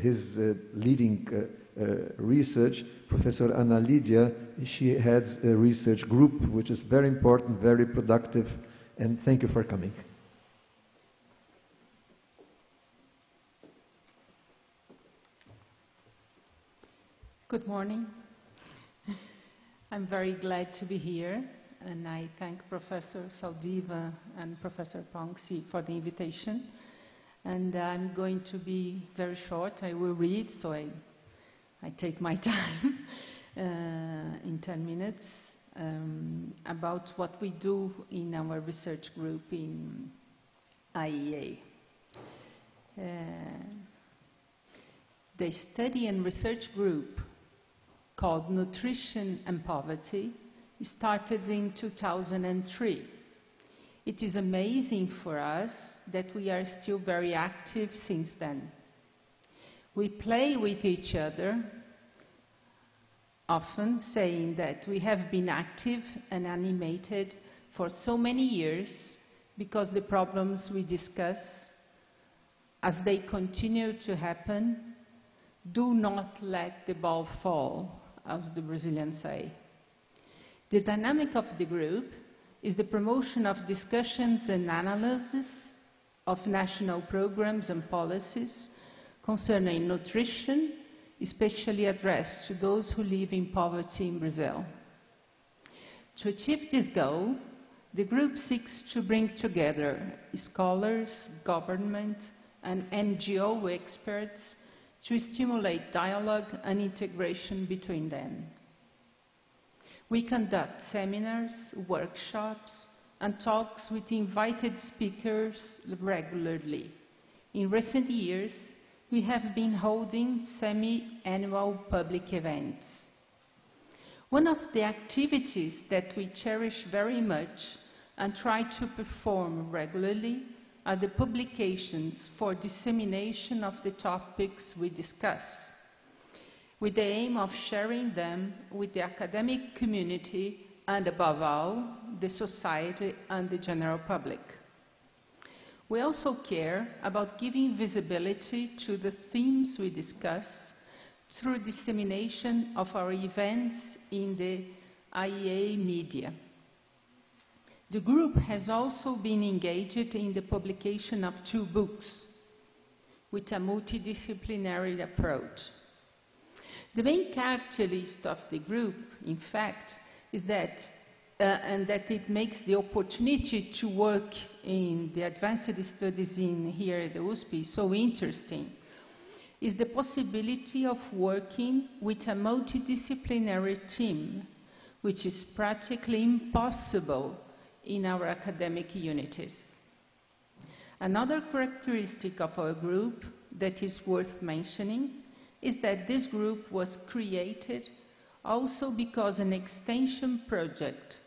his uh, leading uh, uh, research, Professor Ana Lilia, she heads a research group which is very important, very productive, and thank you for coming. Good morning. I'm very glad to be here, and I thank Professor Saldiva and Professor Plonsky for the invitation. And I'm going to be very short. I will read, so I, I take my time uh, in ten minutes um, about what we do in our research group in I E A. Uh, the study and research group called Nutrition and Poverty started in two thousand three. It is amazing for us that we are still very active since then. We play with each other, often saying that we have been active and animated for so many years because the problems we discuss, as they continue to happen, do not let the ball fall, as the Brazilians say. The dynamic of the group is the promotion of discussions and analysis of national programs and policies concerning nutrition, especially addressed to those who live in poverty in Brazil. To achieve this goal, the group seeks to bring together scholars, government, and N G O experts to stimulate dialogue and integration between them. We conduct seminars, workshops, and talks with invited speakers regularly. In recent years, we have been holding semi-annual public events. One of the activities that we cherish very much and try to perform regularly are the publications for dissemination of the topics we discuss, with the aim of sharing them with the academic community and, above all, the society and the general public. We also care about giving visibility to the themes we discuss through dissemination of our events in the I E A media. The group has also been engaged in the publication of two books with a multidisciplinary approach. The main characteristic of the group, in fact, is that uh, and that it makes the opportunity to work in the advanced studies in here at the U S P so interesting, is the possibility of working with a multidisciplinary team, which is practically impossible in our academic unities. Another characteristic of our group that is worth mentioning is that this group was created also because an extension project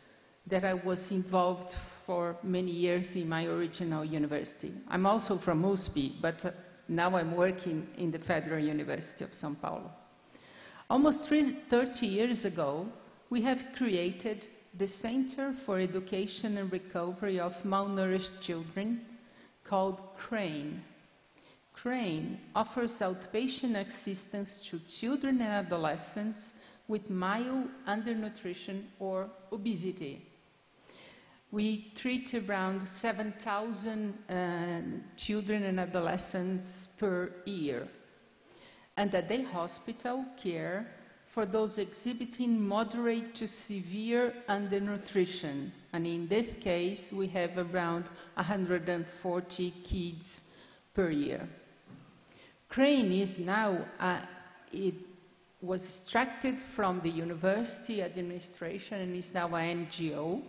that I was involved for many years in my original university. I'm also from U S P, but uh, now I'm working in the Federal University of São Paulo. Almost thirty years ago, we have created the Center for Education and Recovery of Malnourished Children, called CRANE. CRANE offers outpatient assistance to children and adolescents with mild undernutrition or obesity. We treat around seven thousand uh, children and adolescents per year, and a day hospital care for those exhibiting moderate to severe undernutrition. And in this case, we have around one hundred forty kids per year. CRANE is now, uh, it was extracted from the university administration and is now an N G O,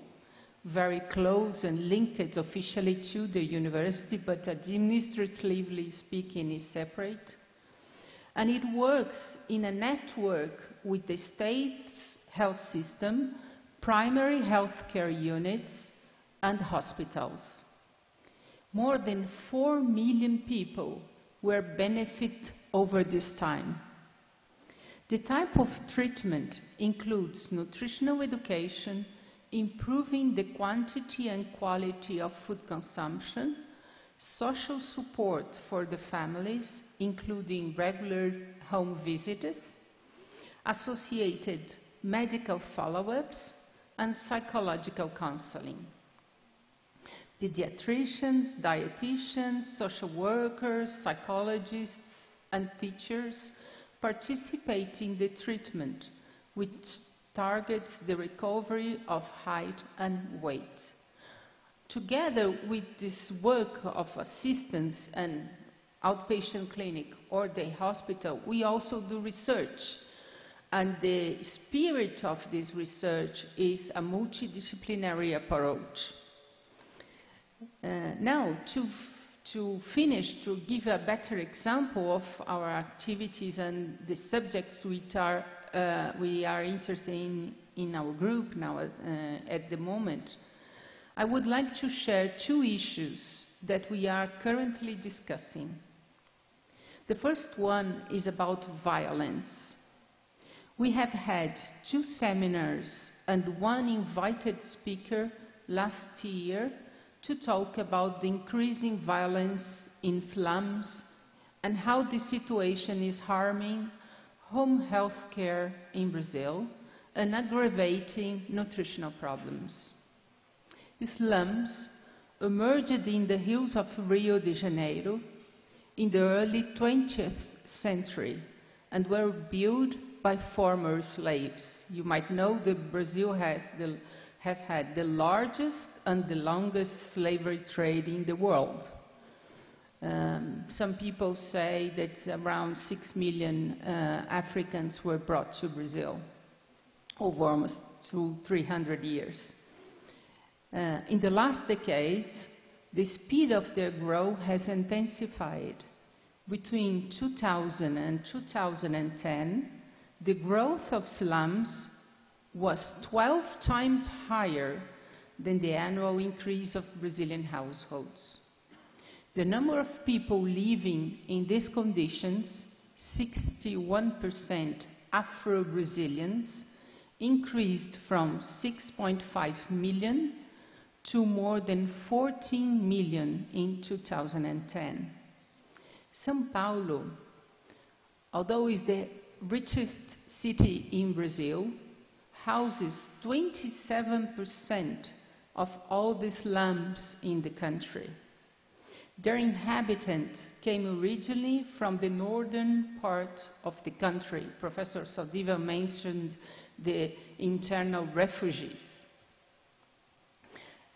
very close and linked officially to the university, but administratively speaking is separate. And it works in a network with the state's health system, primary health care units, and hospitals. More than four million people were benefited over this time. The type of treatment includes nutritional education, improving the quantity and quality of food consumption, social support for the families, including regular home visitors, associated medical follow-ups, and psychological counseling. Pediatricians, dietitians, social workers, psychologists, and teachers participate in the treatment, which targets the recovery of height and weight. Together with this work of assistance and outpatient clinic or the hospital, we also do research. And the spirit of this research is a multidisciplinary approach. Uh, now, to, to finish, to give a better example of our activities and the subjects which are, uh, we are interested in in our group now uh, at the moment, I would like to share two issues that we are currently discussing. The first one is about violence. We have had two seminars and one invited speaker last year to talk about the increasing violence in slums and how the situation is harming home health care in Brazil and aggravating nutritional problems. slums emerged in the hills of Rio de Janeiro in the early twentieth century and were built by former slaves. You might know that Brazil has, the, has had the largest and the longest slavery trade in the world. Um, some people say that around six million uh, Africans were brought to Brazil over almost three hundred years. Uh, in the last decades, the speed of their growth has intensified. Between two thousand and two thousand ten, the growth of slums was twelve times higher than the annual increase of Brazilian households. The number of people living in these conditions, sixty-one percent Afro-Brazilians, increased from six point five million to more than fourteen million in two thousand ten. São Paulo, although is the richest city in Brazil, houses twenty-seven percent of all the slums in the country. Their inhabitants came originally from the northern part of the country. Professor Saldiva mentioned the internal refugees.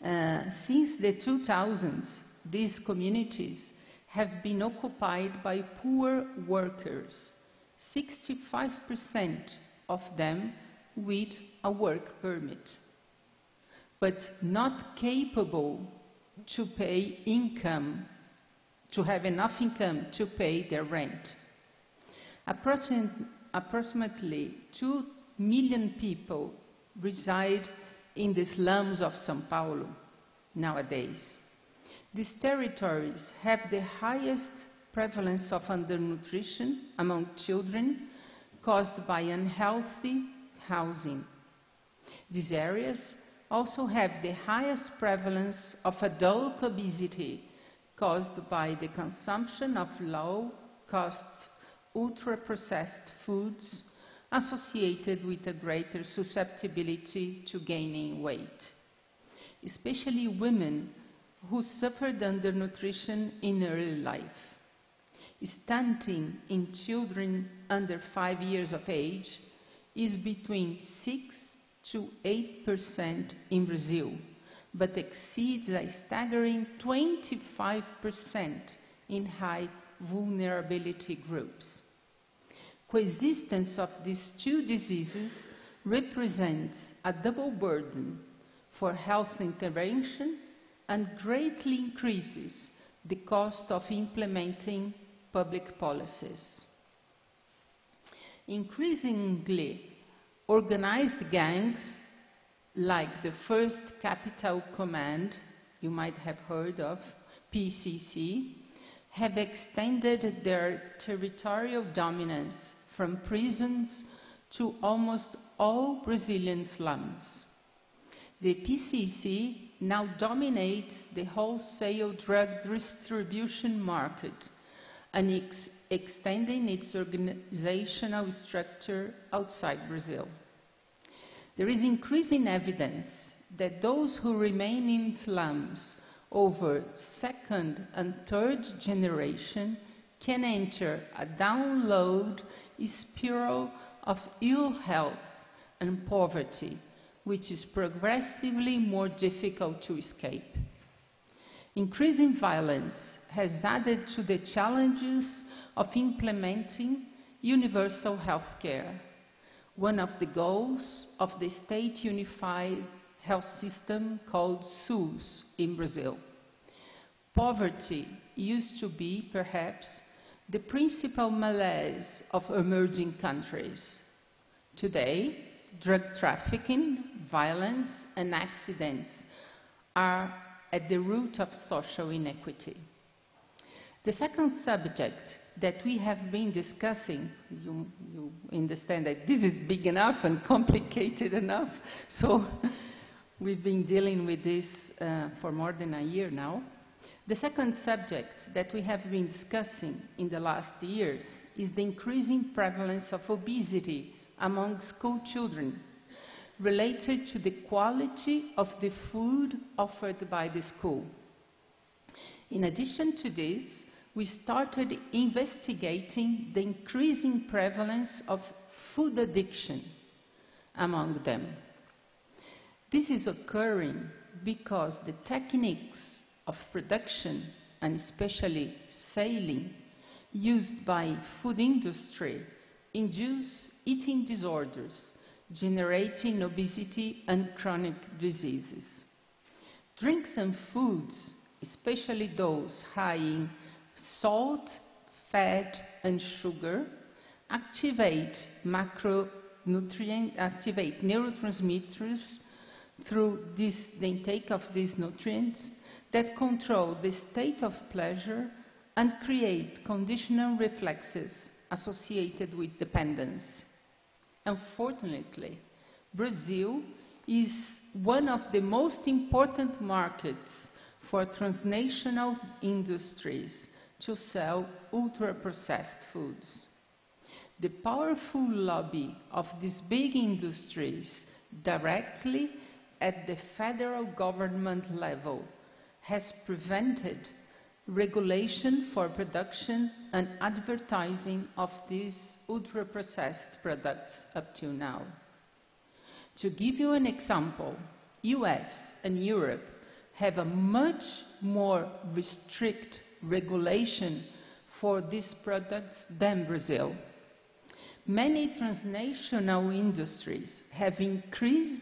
Uh, since the two thousands, these communities have been occupied by poor workers, sixty-five percent of them with a work permit, but not capable to pay income, to have enough income to pay their rent. Approximately two million people reside in the slums of São Paulo nowadays. These territories have the highest prevalence of undernutrition among children caused by unhealthy housing. These areas also have the highest prevalence of adult obesity caused by the consumption of low-cost, ultra-processed foods associated with a greater susceptibility to gaining weight, especially women who suffered undernutrition in early life. Stunting in children under five years of age is between six to eight percent in Brazil, but exceeds a staggering twenty-five percent in high vulnerability groups. Coexistence of these two diseases represents a double burden for health intervention and greatly increases the cost of implementing public policies. Increasingly, organized gangs like the First Capital Command, you might have heard of, P C C, have extended their territorial dominance from prisons to almost all Brazilian slums. The P C C now dominates the wholesale drug distribution market and is extending its organizational structure outside Brazil. There is increasing evidence that those who remain in slums over second and third generation can enter a downward spiral of ill health and poverty, which is progressively more difficult to escape. Increasing violence has added to the challenges of implementing universal health care, one of the goals of the state unified health system called SUS in Brazil. Poverty used to be, perhaps, the principal malaise of emerging countries. Today, drug trafficking, violence, and accidents are at the root of social inequity. The second subject that we have been discussing, you, you understand that this is big enough and complicated enough, so we've been dealing with this uh, for more than a year now. The second subject that we have been discussing in the last years is the increasing prevalence of obesity among school children, related to the quality of the food offered by the school. In addition to this, we started investigating the increasing prevalence of food addiction among them. This is occurring because the techniques of production, and especially selling, used by food industry induce eating disorders, generating obesity and chronic diseases. Drinks and foods, especially those high in salt, fat, and sugar, activate macronutrient, activate neurotransmitters through this, the intake of these nutrients that control the state of pleasure and create conditional reflexes associated with dependence. Unfortunately, Brazil is one of the most important markets for transnational industries to sell ultra-processed foods. The powerful lobby of these big industries directly at the federal government level has prevented regulation for production and advertising of these ultra-processed products up till now. To give you an example, U S and Europe have a much more strict regulation for these products than Brazil. Many transnational industries have increased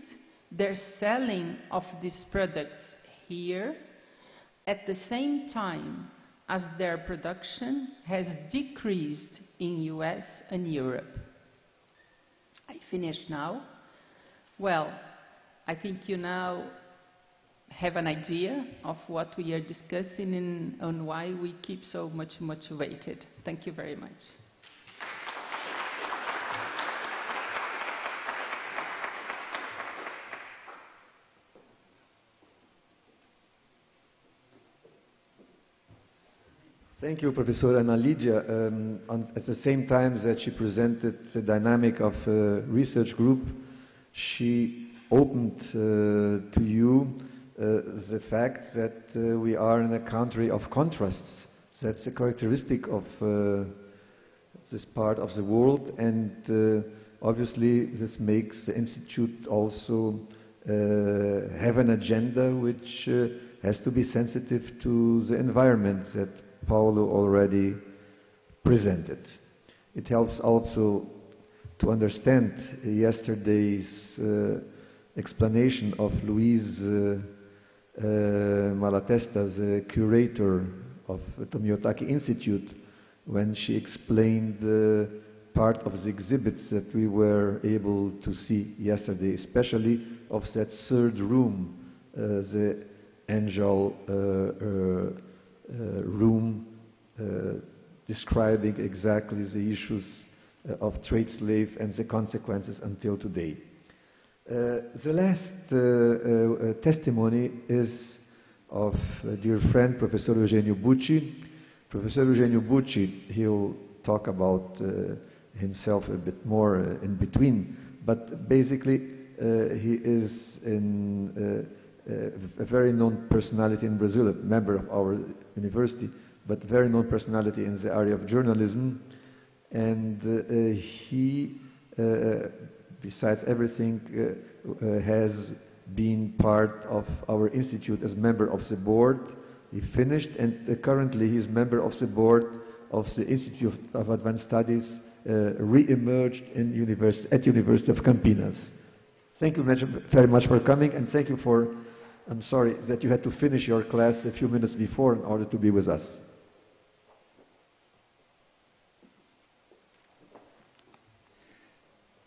their selling of these products here at the same time as their production has decreased in U S and Europe. I finish now. Well, I think you now have an idea of what we are discussing and on why we keep so much motivated. Thank you very much. Thank you, Professor Ana Lydia. Um, on, at the same time that she presented the dynamic of a research group, she opened uh, to you Uh, the fact that uh, we are in a country of contrasts. That's a characteristic of uh, this part of the world, and uh, obviously this makes the Institute also uh, have an agenda which uh, has to be sensitive to the environment that Paulo already presented. It helps also to understand yesterday's uh, explanation of Luis uh, Uh, Malatesta, the curator of the Tomiotaki Institute, when she explained uh, part of the exhibits that we were able to see yesterday, especially of that third room, uh, the angel uh, uh, uh, room, uh, describing exactly the issues uh, of trade slave and the consequences until today. Uh, the last uh, uh, testimony is of a dear friend, Professor Eugenio Bucci. Professor Eugenio Bucci, he'll talk about uh, himself a bit more uh, in between, but basically uh, he is in, uh, uh, a very known personality in Brazil, a member of our university, but very known personality in the area of journalism, and uh, uh, he uh, besides everything, uh, uh, has been part of our institute as member of the board. He finished, and uh, currently he's member of the board of the Institute of Advanced Studies, uh, re-emerged in univers at University of Campinas. Thank you very much for coming, and thank you for, I'm sorry, that you had to finish your class a few minutes before in order to be with us.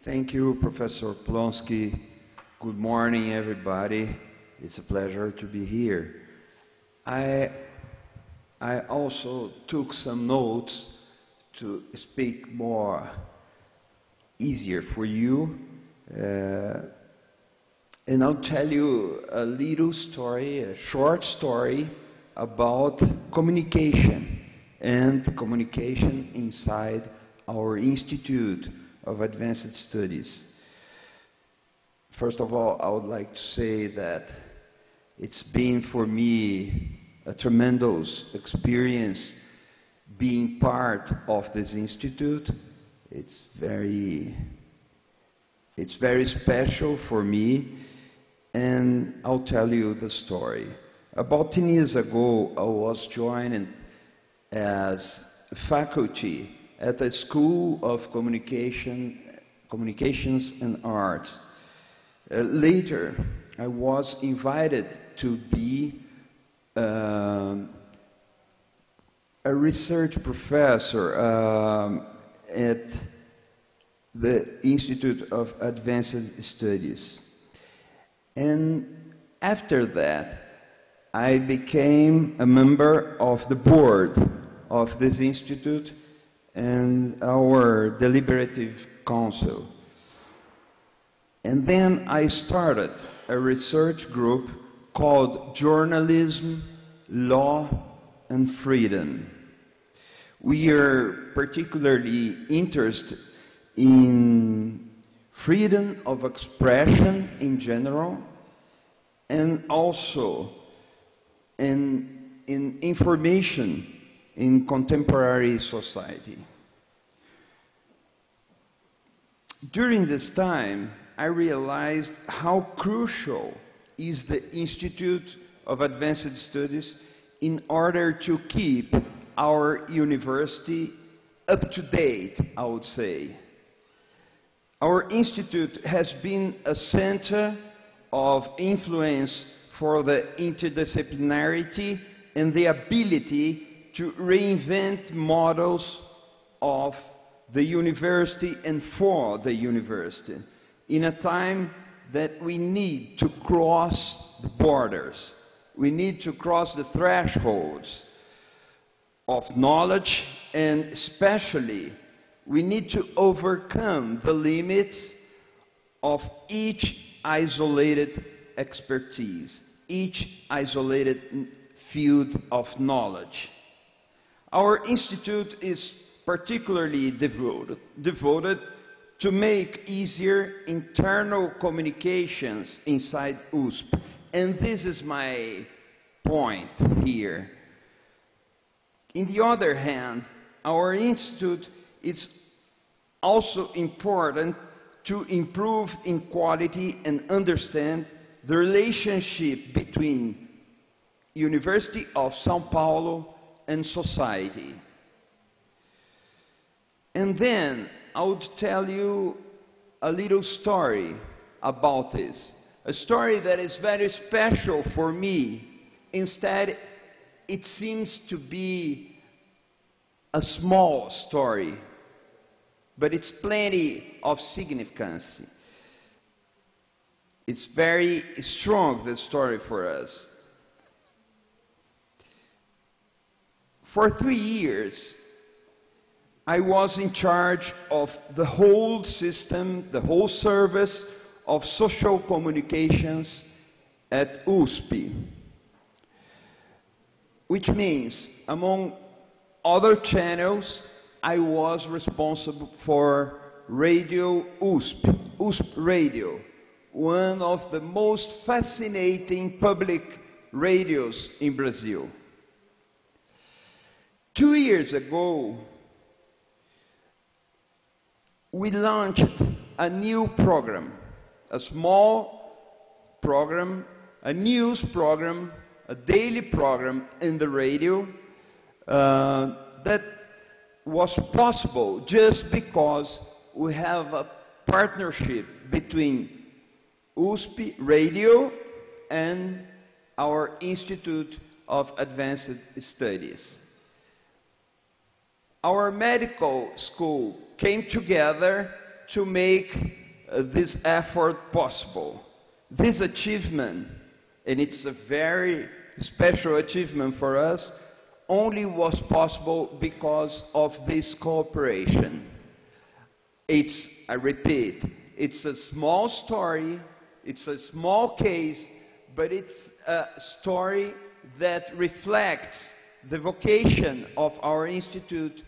Thank you, Professor Plonsky. Good morning, everybody. It's a pleasure to be here. I, I also took some notes to speak more easier for you. Uh, and I'll tell you a little story, a short story about communication and communication inside our Institute of Advanced Studies. First of all, I would like to say that it's been for me a tremendous experience being part of this institute. It's very, it's very special for me, and I'll tell you the story. About ten years ago, I was joined as faculty at the School of Communication, Communications and Arts. Uh, later, I was invited to be um, a research professor um, at the Institute of Advanced Studies. And after that, I became a member of the board of this institute and our deliberative council. And then I started a research group called Journalism, Law, and Freedom. We are particularly interested in freedom of expression in general, and also in, in information in contemporary society. During this time, I realized how crucial is the Institute of Advanced Studies in order to keep our university up to date, I would say. Our institute has been a center of influence for the interdisciplinarity and the ability to reinvent models of the university and for the university, in a time that we need to cross the borders. We need to cross the thresholds of knowledge, and especially we need to overcome the limits of each isolated expertise, each isolated field of knowledge. Our institute is particularly devoted, devoted to make easier internal communications inside U S P. And this is my point here. On the other hand, our institute is also important to improve in quality and understand the relationship between University of São Paulo and society. And then I would tell you a little story about this. A story that is very special for me. Instead, it seems to be a small story, but it's plenty of significance. It's very strong, this story for us. For three years, I was in charge of the whole system, the whole service of social communications at U S P, which means, among other channels, I was responsible for Radio U S P, U S P Radio, one of the most fascinating public radios in Brazil. Two years ago, we launched a new program, a small program, a news program, a daily program in the radio uh, that was possible just because we have a partnership between U S P Radio and our Institute of Advanced Studies. Our medical school came together to make uh, this effort possible. This achievement, and it's a very special achievement for us, only was possible because of this cooperation. It's, I repeat, it's a small story, it's a small case, but it's a story that reflects the vocation of our institute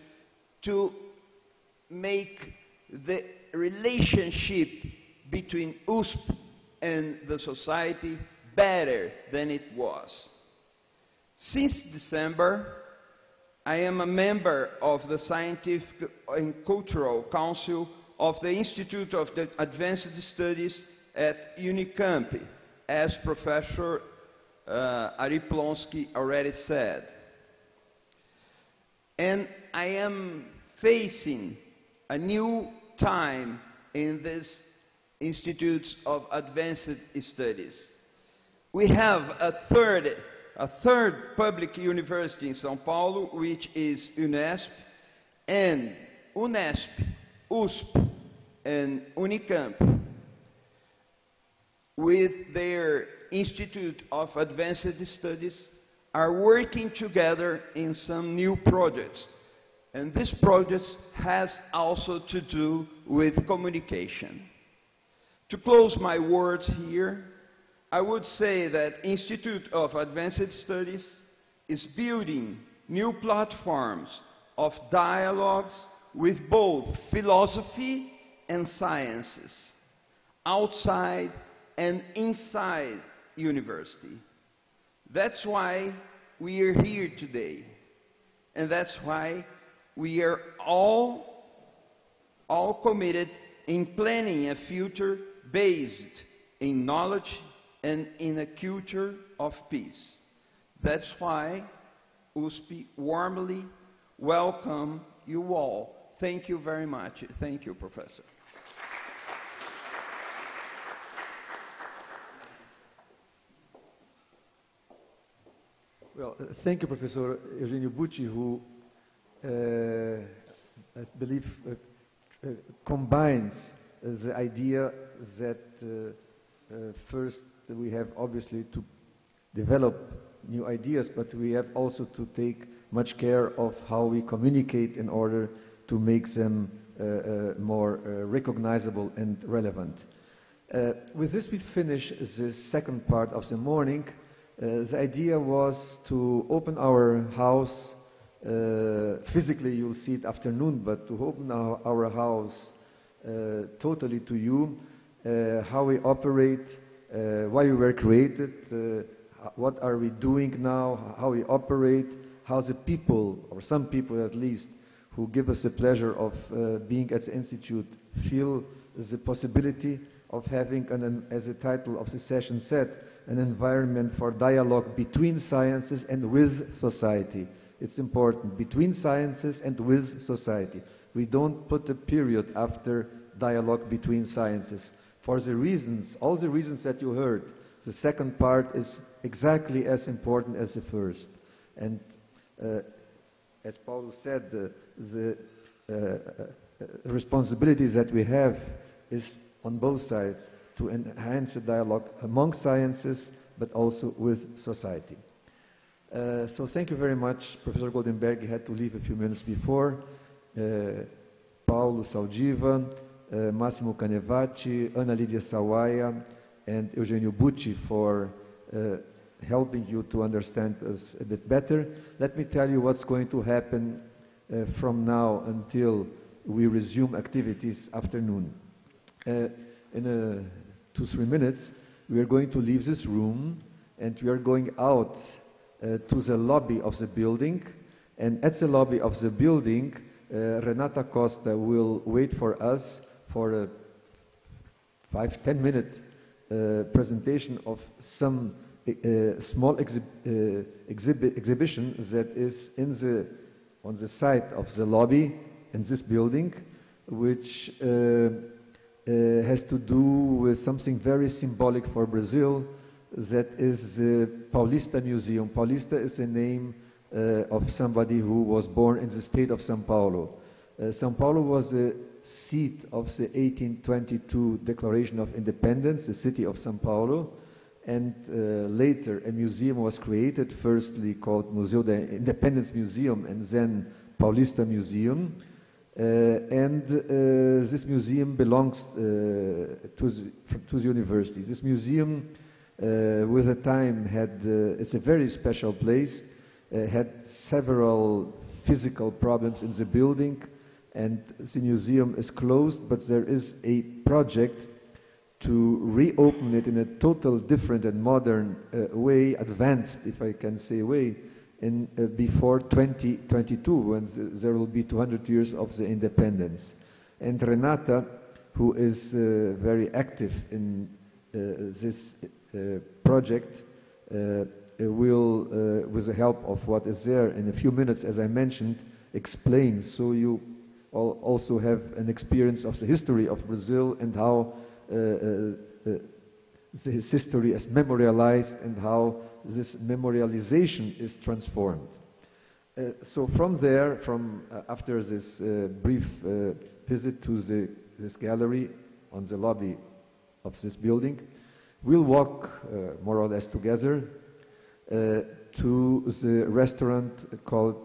to make the relationship between U S P and the society better than it was. Since December, I am a member of the Scientific and Cultural Council of the Institute of Advanced Studies at Unicamp, as Professor uh, Ari Plonsky already said. And I am facing a new time in these institutes of advanced studies. We have a third, a third public university in Sao Paulo, which is UNESP, and UNESP, U S P, and Unicamp, with their Institute of Advanced Studies, are working together in some new projects. And this project has also to do with communication. To close my words here, I would say that Institute of Advanced Studies is building new platforms of dialogues with both philosophy and sciences, outside and inside university. That's why we are here today. And that's why we are all, all committed in planning a future based in knowledge and in a culture of peace. That's why U S P warmly welcome you all. Thank you very much. Thank you, Professor. Well, thank you, Professor Eugenio Bucci, who uh, I believe uh, uh, combines uh, the idea that uh, uh, first we have obviously to develop new ideas, but we have also to take much care of how we communicate in order to make them uh, uh, more uh, recognizable and relevant. Uh, with this, we finish the second part of the morning. Uh, the idea was to open our house, uh, physically you'll see it afternoon, but to open our, our house uh, totally to you, uh, how we operate, uh, why we were created, uh, what are we doing now, how we operate, how the people, or some people at least, who give us the pleasure of uh, being at the Institute feel the possibility of having, an, as the title of the session said, an environment for dialogue between sciences and with society. It's important, between sciences and with society. We don't put a period after dialogue between sciences. For the reasons, all the reasons that you heard, the second part is exactly as important as the first. And uh, as Paulo said, the, the uh, uh, responsibilities that we have is on both sides, to enhance the dialogue among sciences, but also with society. Uh, so thank you very much. Professor Goldemberg had to leave a few minutes before. Uh, Paulo Saldiva, uh, Massimo Canevacci, Ana Lidia Sawaya, and Eugenio Bucci for uh, helping you to understand us a bit better. Let me tell you what's going to happen uh, from now until we resume activities afternoon. Uh, in a two, three minutes, we are going to leave this room and we are going out uh, to the lobby of the building. And at the lobby of the building, uh, Renata Costa will wait for us for a five, ten minute uh, presentation of some uh, small exhi uh, exhibi exhibition that is in the, on the side of the lobby in this building, which uh, Uh, has to do with something very symbolic for Brazil, that is the Paulista Museum. Paulista is the name uh, of somebody who was born in the state of Sao Paulo. Uh, Sao Paulo was the seat of the eighteen twenty-two Declaration of Independence, the city of Sao Paulo, and uh, later a museum was created, firstly called Museu da Independence Museum and then Paulista Museum. Uh, and uh, this museum belongs uh, to, the, to the university. This museum, uh, with the time, had uh, it's a very special place, uh, had several physical problems in the building, and the museum is closed, but there is a project to reopen it in a total different and modern uh, way, advanced, if I can say, way, in, uh, before twenty twenty-two, when there will be two hundred years of the independence. And Renata, who is uh, very active in uh, this uh, project, uh, will, uh, with the help of what is there, in a few minutes, as I mentioned, explain, so you all also have an experience of the history of Brazil and how Uh, uh, uh, this history is memorialized and how this memorialization is transformed. Uh, so from there, from uh, after this uh, brief uh, visit to the, this gallery on the lobby of this building, we'll walk uh, more or less together uh, to the restaurant called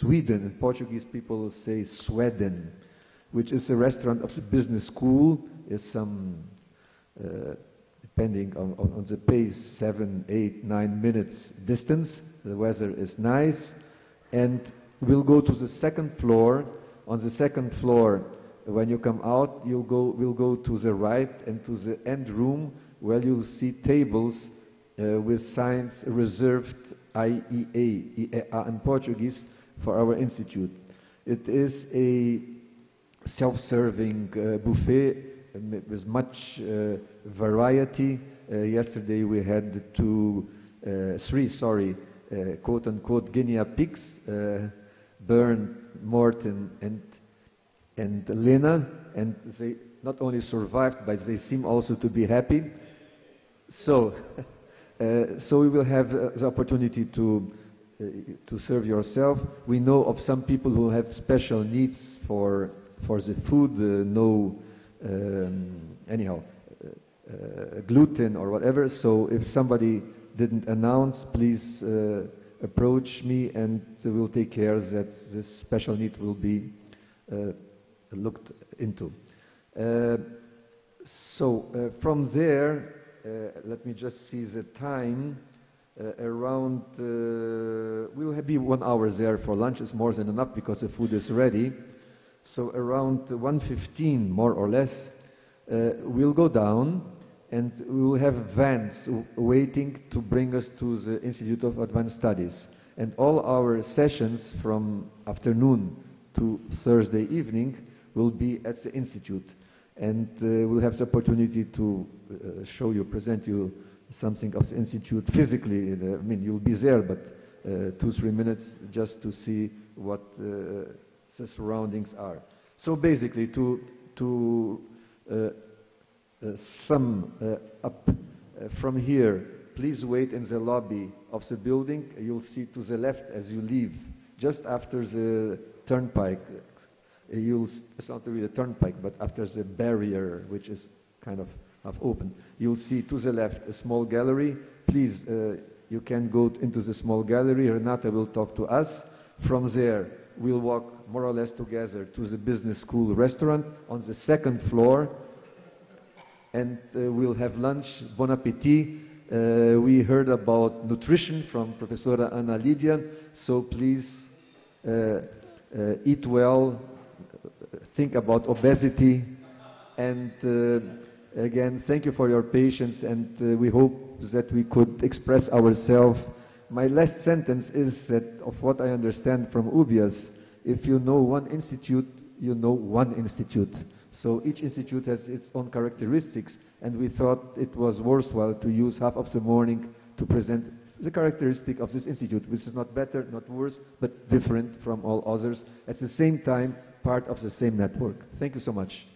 Sweden. In Portuguese, people say Sweden, which is a restaurant of the business school. Is some, uh, depending on, on, on the pace, seven, eight, nine minutes distance. The weather is nice. And we'll go to the second floor. On the second floor, when you come out, you'll go, we'll go to the right and to the end room, where you'll see tables uh, with signs reserved I E A, I E A in Portuguese, for our institute. It is a self-serving uh, buffet with much uh, variety. Uh, yesterday we had two, uh, three, sorry, uh, quote-unquote guinea pigs, uh, Bernd, Morten, and, and Lena, and they not only survived, but they seem also to be happy. So, uh, so we will have uh, the opportunity to, uh, to serve yourself. We know of some people who have special needs for, for the food, uh, no Um, anyhow, uh, uh, gluten or whatever. So if somebody didn't announce, please uh, approach me, and we'll take care that this special need will be uh, looked into. Uh, so uh, from there, uh, let me just see the time. Uh, around, uh, we'll be one hour there for lunch. It's more than enough because the food is ready. So around one fifteen, more or less, uh, we'll go down and we'll have vans waiting to bring us to the Institute of Advanced Studies. And all our sessions from afternoon to Thursday evening will be at the Institute. And uh, we'll have the opportunity to uh, show you, present you something of the Institute physically. I mean, you'll be there, but uh, two, three minutes just to see what Uh, the surroundings are. So basically, to, to uh, uh, sum uh, up uh, from here, please wait in the lobby of the building. You'll see to the left as you leave, just after the turnpike. You'll, it's not really a turnpike, but after the barrier, which is kind of half open, you'll see to the left a small gallery. Please, uh, you can go into the small gallery. Renata will talk to us. From there, we'll walk more or less together to the business school restaurant on the second floor, and uh, we'll have lunch. Bon appétit. Uh, we heard about nutrition from Professora Ana Lydia, so please uh, uh, eat well, think about obesity, and uh, again, thank you for your patience, and uh, we hope that we could express ourselves. My last sentence is that of what I understand from UBIAS, if you know one institute, you know one institute. So each institute has its own characteristics, and we thought it was worthwhile to use half of the morning to present the characteristic of this institute, which is not better, not worse, but different from all others, at the same time, part of the same network. Thank you so much.